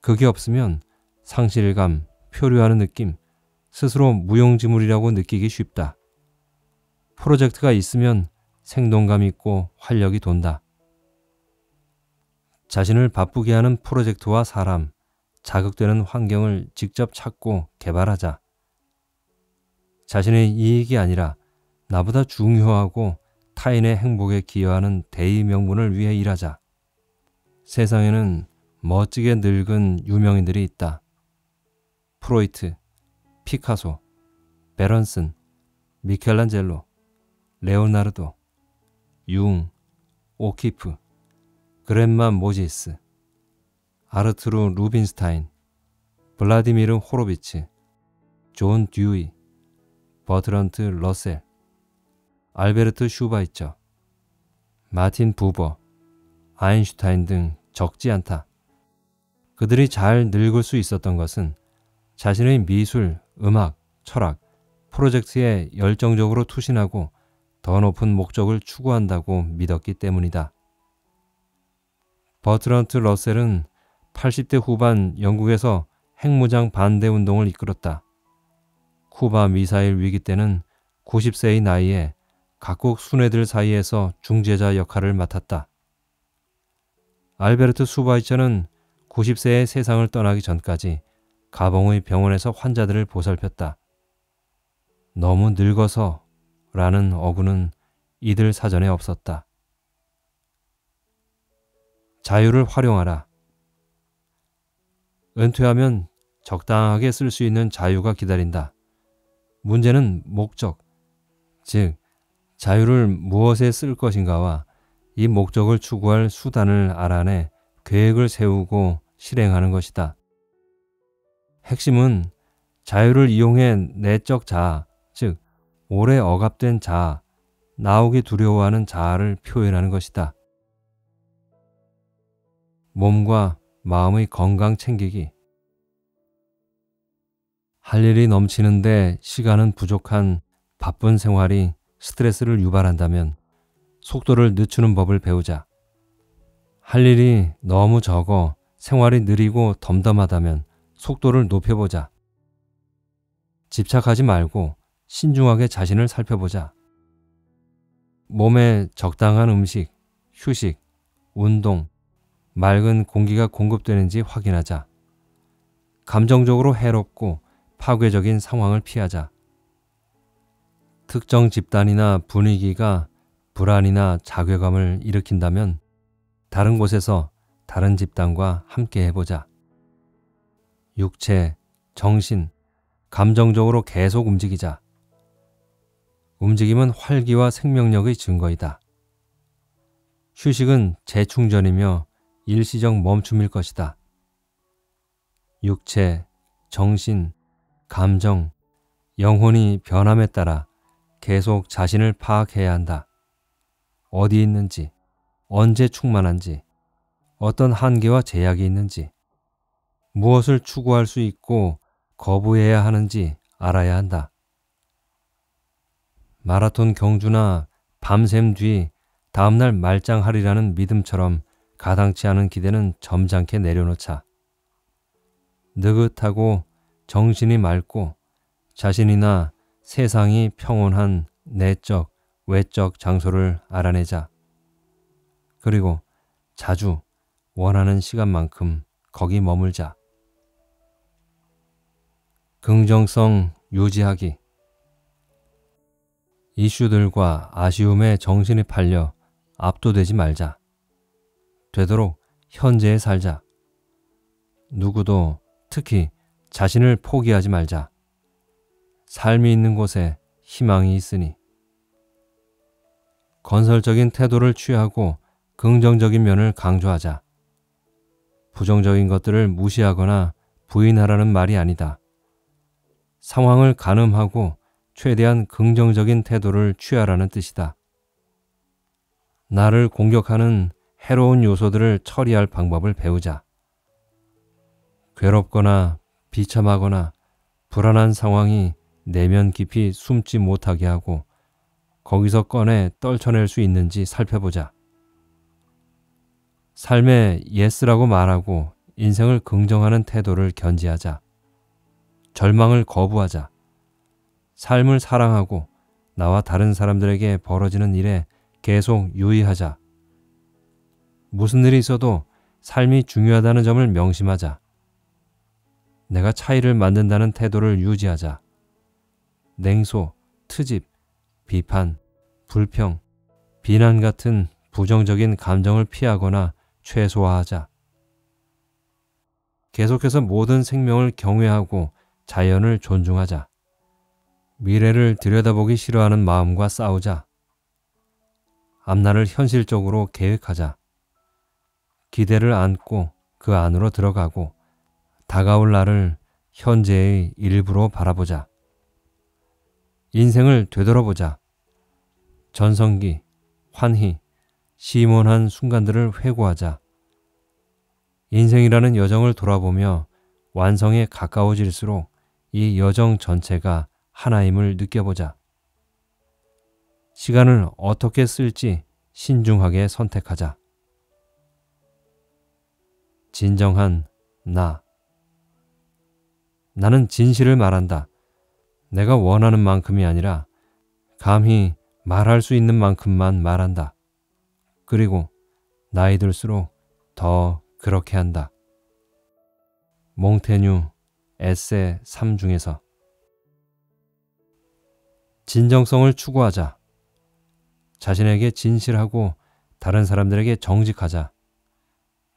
그게 없으면 상실감, 표류하는 느낌, 스스로 무용지물이라고 느끼기 쉽다. 프로젝트가 있으면 생동감 있고 활력이 돈다. 자신을 바쁘게 하는 프로젝트와 사람, 자극되는 환경을 직접 찾고 개발하자. 자신의 이익이 아니라 나보다 중요하고 타인의 행복에 기여하는 대의 명분을 위해 일하자. 세상에는 멋지게 늙은 유명인들이 있다. 프로이트, 피카소, 베런슨, 미켈란젤로, 레오나르도, 융, 오키프, 그랜마 모지스, 아르트루 루빈스타인, 블라디미르 호로비츠, 존 듀이, 버트런트 러셀, 알베르트 슈바이처, 마틴 부버, 아인슈타인 등 적지 않다. 그들이 잘 늙을 수 있었던 것은 자신의 미술, 음악, 철학, 프로젝트에 열정적으로 투신하고 더 높은 목적을 추구한다고 믿었기 때문이다. 버트런트 러셀은 80대 후반 영국에서 핵무장 반대 운동을 이끌었다. 쿠바 미사일 위기 때는 90세의 나이에 각국 순회들 사이에서 중재자 역할을 맡았다. 알베르트 슈바이처는 90세의 세상을 떠나기 전까지 가봉의 병원에서 환자들을 보살폈다. 너무 늙어서 라는 어구는 이들 사전에 없었다. 자유를 활용하라. 은퇴하면 적당하게 쓸 수 있는 자유가 기다린다. 문제는 목적, 즉 자유를 무엇에 쓸 것인가와 이 목적을 추구할 수단을 알아내 계획을 세우고 실행하는 것이다. 핵심은 자유를 이용해 내적 자아, 즉 오래 억압된 자아, 나오기 두려워하는 자아를 표현하는 것이다. 몸과 마음의 건강 챙기기. 할 일이 넘치는데 시간은 부족한 바쁜 생활이 스트레스를 유발한다면 속도를 늦추는 법을 배우자. 할 일이 너무 적어 생활이 느리고 덤덤하다면 속도를 높여보자. 집착하지 말고 신중하게 자신을 살펴보자. 몸에 적당한 음식, 휴식, 운동, 맑은 공기가 공급되는지 확인하자. 감정적으로 해롭고 파괴적인 상황을 피하자. 특정 집단이나 분위기가 불안이나 자괴감을 일으킨다면 다른 곳에서 다른 집단과 함께 해보자. 육체, 정신, 감정적으로 계속 움직이자. 움직임은 활기와 생명력의 증거이다. 휴식은 재충전이며 일시적 멈춤일 것이다. 육체, 정신, 감정, 영혼이 변함에 따라 계속 자신을 파악해야 한다. 어디 있는지, 언제 충만한지, 어떤 한계와 제약이 있는지, 무엇을 추구할 수 있고 거부해야 하는지 알아야 한다. 마라톤 경주나 밤샘 뒤 다음날 말짱하리라는 믿음처럼 가당치 않은 기대는 점잖게 내려놓자. 느긋하고 정신이 맑고 자신이나 세상이 평온한 내적, 외적 장소를 알아내자. 그리고 자주 원하는 시간만큼 거기 머물자. 긍정성 유지하기. 이슈들과 아쉬움에 정신이 팔려 압도되지 말자. 되도록 현재에 살자. 누구도 특히 자신을 포기하지 말자. 삶이 있는 곳에 희망이 있으니. 건설적인 태도를 취하고 긍정적인 면을 강조하자. 부정적인 것들을 무시하거나 부인하라는 말이 아니다. 상황을 가늠하고 최대한 긍정적인 태도를 취하라는 뜻이다. 나를 공격하는 해로운 요소들을 처리할 방법을 배우자. 괴롭거나 비참하거나 불안한 상황이 내면 깊이 숨지 못하게 하고 거기서 꺼내 떨쳐낼 수 있는지 살펴보자. 삶에 예스라고 말하고 인생을 긍정하는 태도를 견지하자. 절망을 거부하자. 삶을 사랑하고 나와 다른 사람들에게 벌어지는 일에 계속 유의하자. 무슨 일이 있어도 삶이 중요하다는 점을 명심하자. 내가 차이를 만든다는 태도를 유지하자. 냉소, 트집, 비판, 불평, 비난 같은 부정적인 감정을 피하거나 최소화하자. 계속해서 모든 생명을 경외하고 자연을 존중하자. 미래를 들여다보기 싫어하는 마음과 싸우자. 앞날을 현실적으로 계획하자. 기대를 안고 그 안으로 들어가고 다가올 날을 현재의 일부로 바라보자. 인생을 되돌아보자. 전성기, 환희, 심오한 순간들을 회고하자. 인생이라는 여정을 돌아보며 완성에 가까워질수록 이 여정 전체가 하나임을 느껴보자. 시간을 어떻게 쓸지 신중하게 선택하자. 진정한 나. 나는 진실을 말한다. 내가 원하는 만큼이 아니라 감히 말할 수 있는 만큼만 말한다. 그리고 나이 들수록 더 그렇게 한다. 몽테뉴 에세 3 중에서. 진정성을 추구하자. 자신에게 진실하고 다른 사람들에게 정직하자.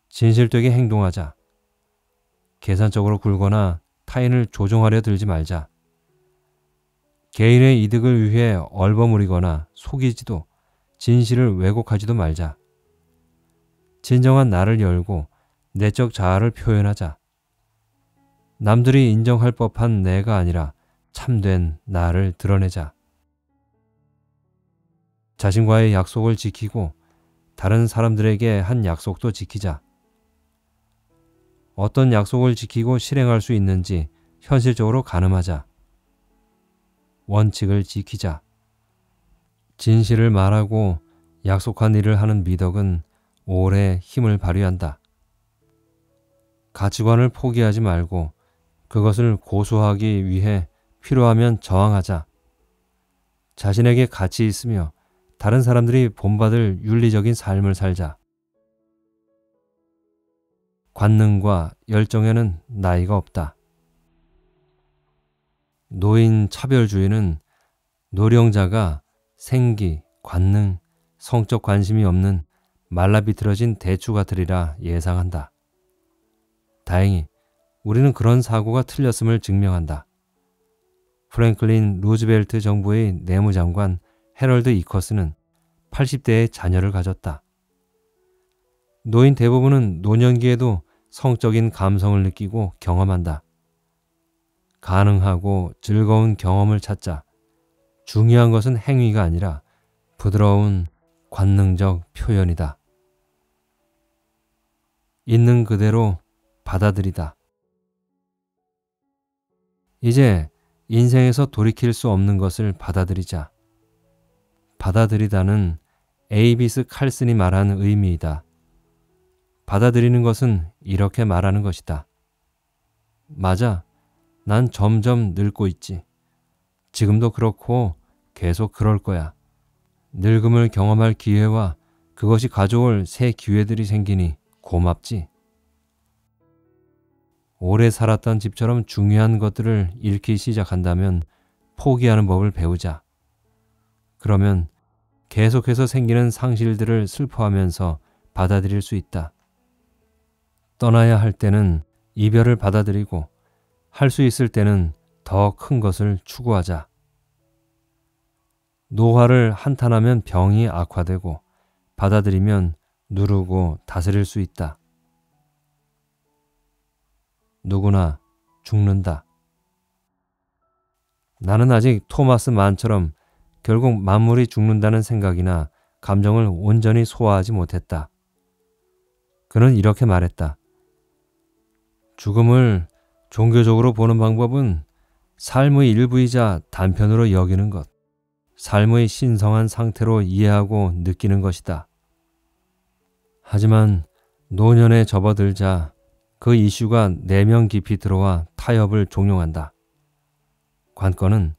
진실되게 행동하자. 계산적으로 굴거나 타인을 조종하려 들지 말자. 개인의 이득을 위해 얼버무리거나 속이지도 진실을 왜곡하지도 말자. 진정한 나를 열고 내적 자아를 표현하자. 남들이 인정할 법한 내가 아니라 참된 나를 드러내자. 자신과의 약속을 지키고 다른 사람들에게 한 약속도 지키자. 어떤 약속을 지키고 실행할 수 있는지 현실적으로 가늠하자. 원칙을 지키자. 진실을 말하고 약속한 일을 하는 미덕은 오래 힘을 발휘한다. 가치관을 포기하지 말고 그것을 고수하기 위해 필요하면 저항하자. 자신에게 가치 있으며 다른 사람들이 본받을 윤리적인 삶을 살자. 관능과 열정에는 나이가 없다. 노인 차별주의는 노령자가 생기, 관능, 성적 관심이 없는 말라비틀어진 대추 같으리라 예상한다. 다행히 우리는 그런 사고가 틀렸음을 증명한다. 프랭클린 루즈벨트 정부의 내무장관 해럴드 이커스는 80대의 자녀를 가졌다. 노인 대부분은 노년기에도 성적인 감성을 느끼고 경험한다. 가능하고 즐거운 경험을 찾자. 중요한 것은 행위가 아니라 부드러운 관능적 표현이다. 있는 그대로 받아들이다. 이제 인생에서 돌이킬 수 없는 것을 받아들이자. 받아들이다는 에이비스 칼슨이 말한 의미이다. 받아들이는 것은 이렇게 말하는 것이다. 맞아. 난 점점 늙고 있지. 지금도 그렇고 계속 그럴 거야. 늙음을 경험할 기회와 그것이 가져올 새 기회들이 생기니 고맙지. 오래 살았던 집처럼 중요한 것들을 잃기 시작한다면 포기하는 법을 배우자. 그러면 계속해서 생기는 상실들을 슬퍼하면서 받아들일 수 있다. 떠나야 할 때는 이별을 받아들이고 할 수 있을 때는 더 큰 것을 추구하자. 노화를 한탄하면 병이 악화되고 받아들이면 누르고 다스릴 수 있다. 누구나 죽는다. 나는 아직 토마스 만처럼 결국 만물이 죽는다는 생각이나 감정을 온전히 소화하지 못했다. 그는 이렇게 말했다. 죽음을 종교적으로 보는 방법은 삶의 일부이자 단편으로 여기는 것, 삶의 신성한 상태로 이해하고 느끼는 것이다. 하지만 노년에 접어들자 그 이슈가 내면 깊이 들어와 타협을 종용한다. 관건은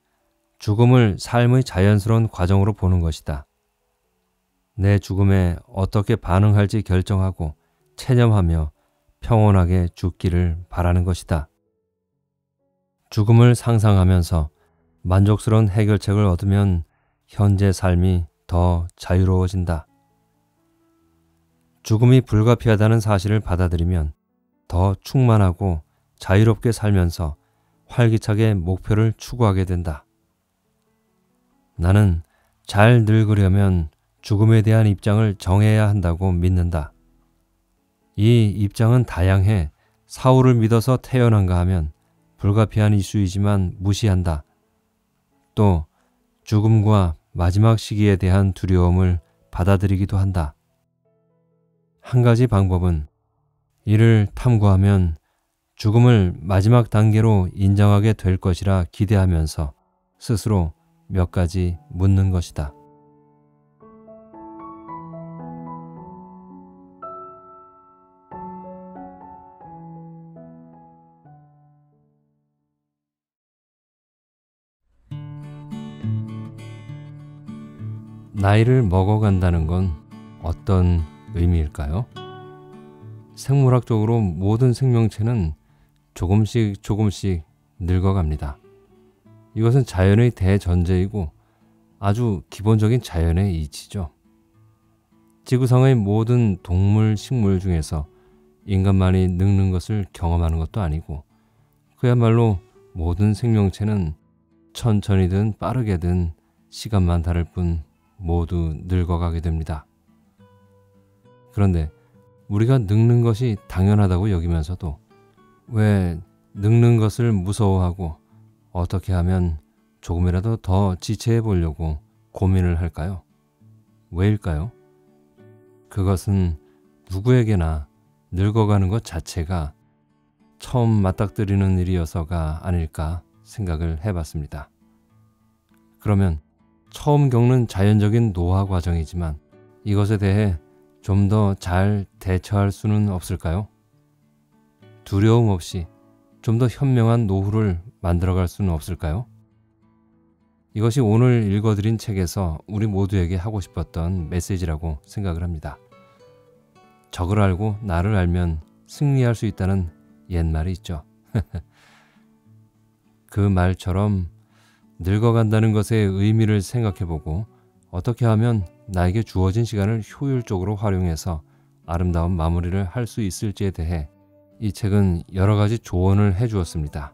죽음을 삶의 자연스러운 과정으로 보는 것이다. 내 죽음에 어떻게 반응할지 결정하고 체념하며 평온하게 죽기를 바라는 것이다. 죽음을 상상하면서 만족스러운 해결책을 얻으면 현재 삶이 더 자유로워진다. 죽음이 불가피하다는 사실을 받아들이면 더 충만하고 자유롭게 살면서 활기차게 목표를 추구하게 된다. 나는 잘 늙으려면 죽음에 대한 입장을 정해야 한다고 믿는다. 이 입장은 다양해. 사후를 믿어서 태어난가 하면 불가피한 이슈이지만 무시한다. 또 죽음과 마지막 시기에 대한 두려움을 받아들이기도 한다. 한 가지 방법은 이를 탐구하면 죽음을 마지막 단계로 인정하게 될 것이라 기대하면서 스스로 몇 가지 묻는 것이다. 나이를 먹어간다는 건 어떤 의미일까요? 생물학적으로 모든 생명체는 조금씩 늙어갑니다. 이것은 자연의 대전제이고 아주 기본적인 자연의 이치죠. 지구상의 모든 동물, 식물 중에서 인간만이 늙는 것을 경험하는 것도 아니고 그야말로 모든 생명체는 천천히든 빠르게든 시간만 다를 뿐 모두 늙어가게 됩니다. 그런데 우리가 늙는 것이 당연하다고 여기면서도 왜 늙는 것을 무서워하고 어떻게 하면 조금이라도 더 지체해 보려고 고민을 할까요? 왜일까요? 그것은 누구에게나 늙어가는 것 자체가 처음 맞닥뜨리는 일이어서가 아닐까 생각을 해봤습니다. 그러면 처음 겪는 자연적인 노화 과정이지만 이것에 대해 좀 더 잘 대처할 수는 없을까요? 두려움 없이 좀 더 현명한 노후를 만들어갈 수는 없을까요? 이것이 오늘 읽어드린 책에서 우리 모두에게 하고 싶었던 메시지라고 생각을 합니다. 적을 알고 나를 알면 승리할 수 있다는 옛말이 있죠. 그 말처럼 늙어간다는 것의 의미를 생각해보고 어떻게 하면 나에게 주어진 시간을 효율적으로 활용해서 아름다운 마무리를 할 수 있을지에 대해 이 책은 여러 가지 조언을 해주었습니다.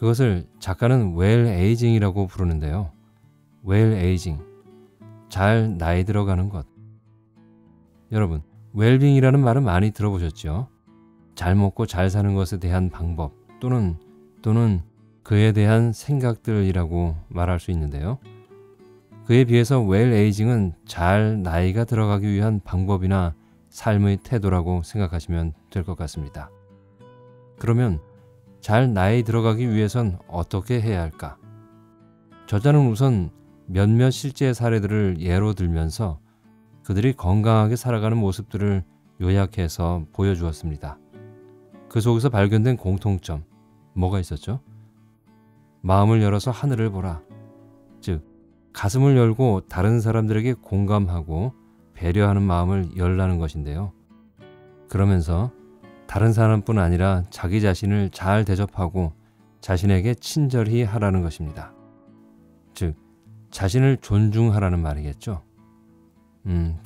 그것을 작가는 웰에이징이라고 부르는데요. 웰에이징, 잘 나이 들어가는 것. 여러분, 웰빙이라는 말은 많이 들어보셨죠? 잘 먹고 잘 사는 것에 대한 방법 또는 그에 대한 생각들이라고 말할 수 있는데요. 그에 비해서 웰에이징은 잘 나이가 들어가기 위한 방법이나 삶의 태도라고 생각하시면 될 것 같습니다. 그러면 잘 나이 들어가기 위해선 어떻게 해야 할까? 저자는 우선 몇몇 실제 사례들을 예로 들면서 그들이 건강하게 살아가는 모습들을 요약해서 보여주었습니다. 그 속에서 발견된 공통점, 뭐가 있었죠? 마음을 열어서 하늘을 보라. 즉, 가슴을 열고 다른 사람들에게 공감하고 배려하는 마음을 열라는 것인데요. 그러면서 다른 사람뿐 아니라 자기 자신을 잘 대접하고 자신에게 친절히 하라는 것입니다. 즉, 자신을 존중하라는 말이겠죠.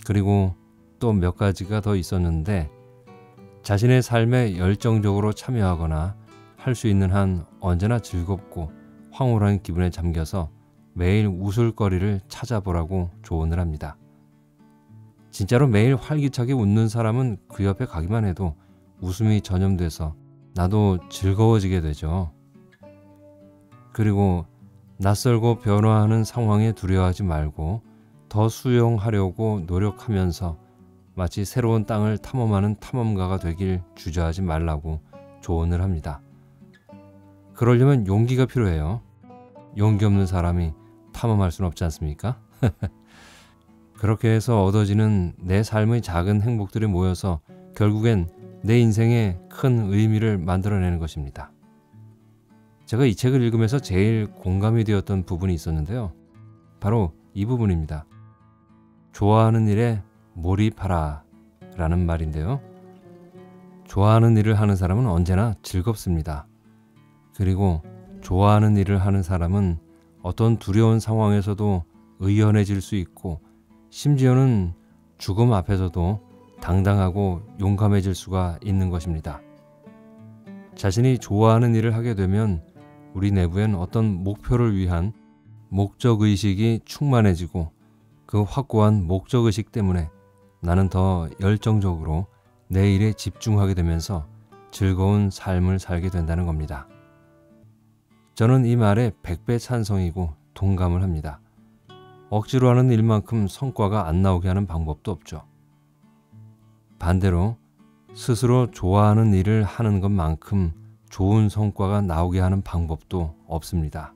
그리고 또 몇 가지가 더 있었는데 자신의 삶에 열정적으로 참여하거나 할 수 있는 한 언제나 즐겁고 황홀한 기분에 잠겨서 매일 웃을거리를 찾아보라고 조언을 합니다. 진짜로 매일 활기차게 웃는 사람은 그 옆에 가기만 해도 웃음이 전염돼서 나도 즐거워지게 되죠. 그리고 낯설고 변화하는 상황에 두려워하지 말고 더 수용하려고 노력하면서 마치 새로운 땅을 탐험하는 탐험가가 되길 주저하지 말라고 조언을 합니다. 그러려면 용기가 필요해요. 용기 없는 사람이 탐험할 수는 없지 않습니까? 그렇게 해서 얻어지는 내 삶의 작은 행복들이 모여서 결국엔 내 인생에 큰 의미를 만들어내는 것입니다. 제가 이 책을 읽으면서 제일 공감이 되었던 부분이 있었는데요. 바로 이 부분입니다. 좋아하는 일에 몰입하라 라는 말인데요. 좋아하는 일을 하는 사람은 언제나 즐겁습니다. 그리고 좋아하는 일을 하는 사람은 어떤 두려운 상황에서도 의연해질 수 있고 심지어는 죽음 앞에서도 당당하고 용감해질 수가 있는 것입니다. 자신이 좋아하는 일을 하게 되면 우리 내부엔 어떤 목표를 위한 목적의식이 충만해지고 그 확고한 목적의식 때문에 나는 더 열정적으로 내 일에 집중하게 되면서 즐거운 삶을 살게 된다는 겁니다. 저는 이 말에 100배 찬성이고 동감을 합니다. 억지로 하는 일만큼 성과가 안 나오게 하는 방법도 없죠. 반대로 스스로 좋아하는 일을 하는 것만큼 좋은 성과가 나오게 하는 방법도 없습니다.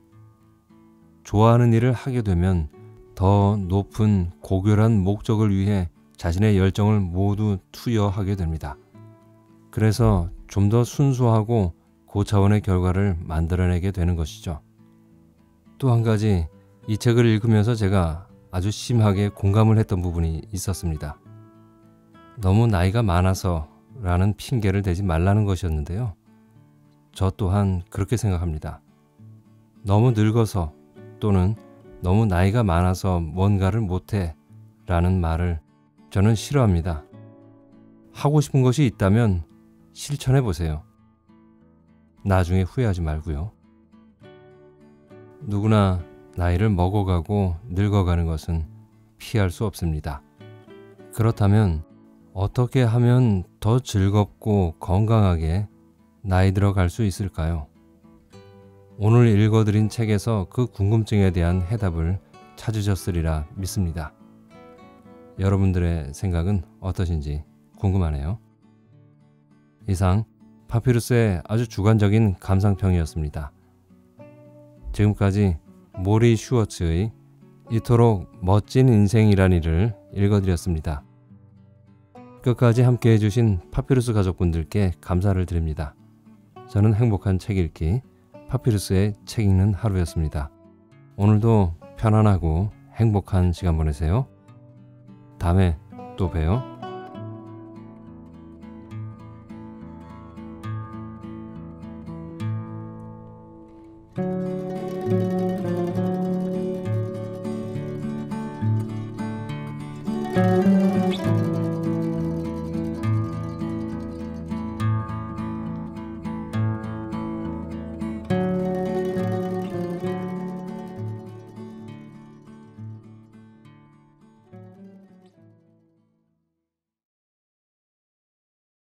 좋아하는 일을 하게 되면 더 높은 고결한 목적을 위해 자신의 열정을 모두 투여하게 됩니다. 그래서 좀 더 순수하고 고차원의 결과를 만들어내게 되는 것이죠. 또 한 가지, 이 책을 읽으면서 제가 아주 심하게 공감을 했던 부분이 있었습니다. 너무 나이가 많아서 라는 핑계를 대지 말라는 것이었는데요. 저 또한 그렇게 생각합니다. 너무 늙어서 또는 너무 나이가 많아서 뭔가를 못해 라는 말을 저는 싫어합니다. 하고 싶은 것이 있다면 실천해 보세요. 나중에 후회하지 말고요. 누구나 나이를 먹어가고 늙어가는 것은 피할 수 없습니다. 그렇다면 어떻게 하면 더 즐겁고 건강하게 나이 들어갈 수 있을까요? 오늘 읽어드린 책에서 그 궁금증에 대한 해답을 찾으셨으리라 믿습니다. 여러분들의 생각은 어떠신지 궁금하네요. 이상 파피루스의 아주 주관적인 감상평이었습니다. 지금까지 모리 슈워츠의 이토록 멋진 인생이라니를 읽어드렸습니다. 끝까지 함께해 주신 파피루스 가족분들께 감사를 드립니다. 저는 행복한 책 읽기 파피루스의 책 읽는 하루였습니다. 오늘도 편안하고 행복한 시간 보내세요. 다음에 또 봬요.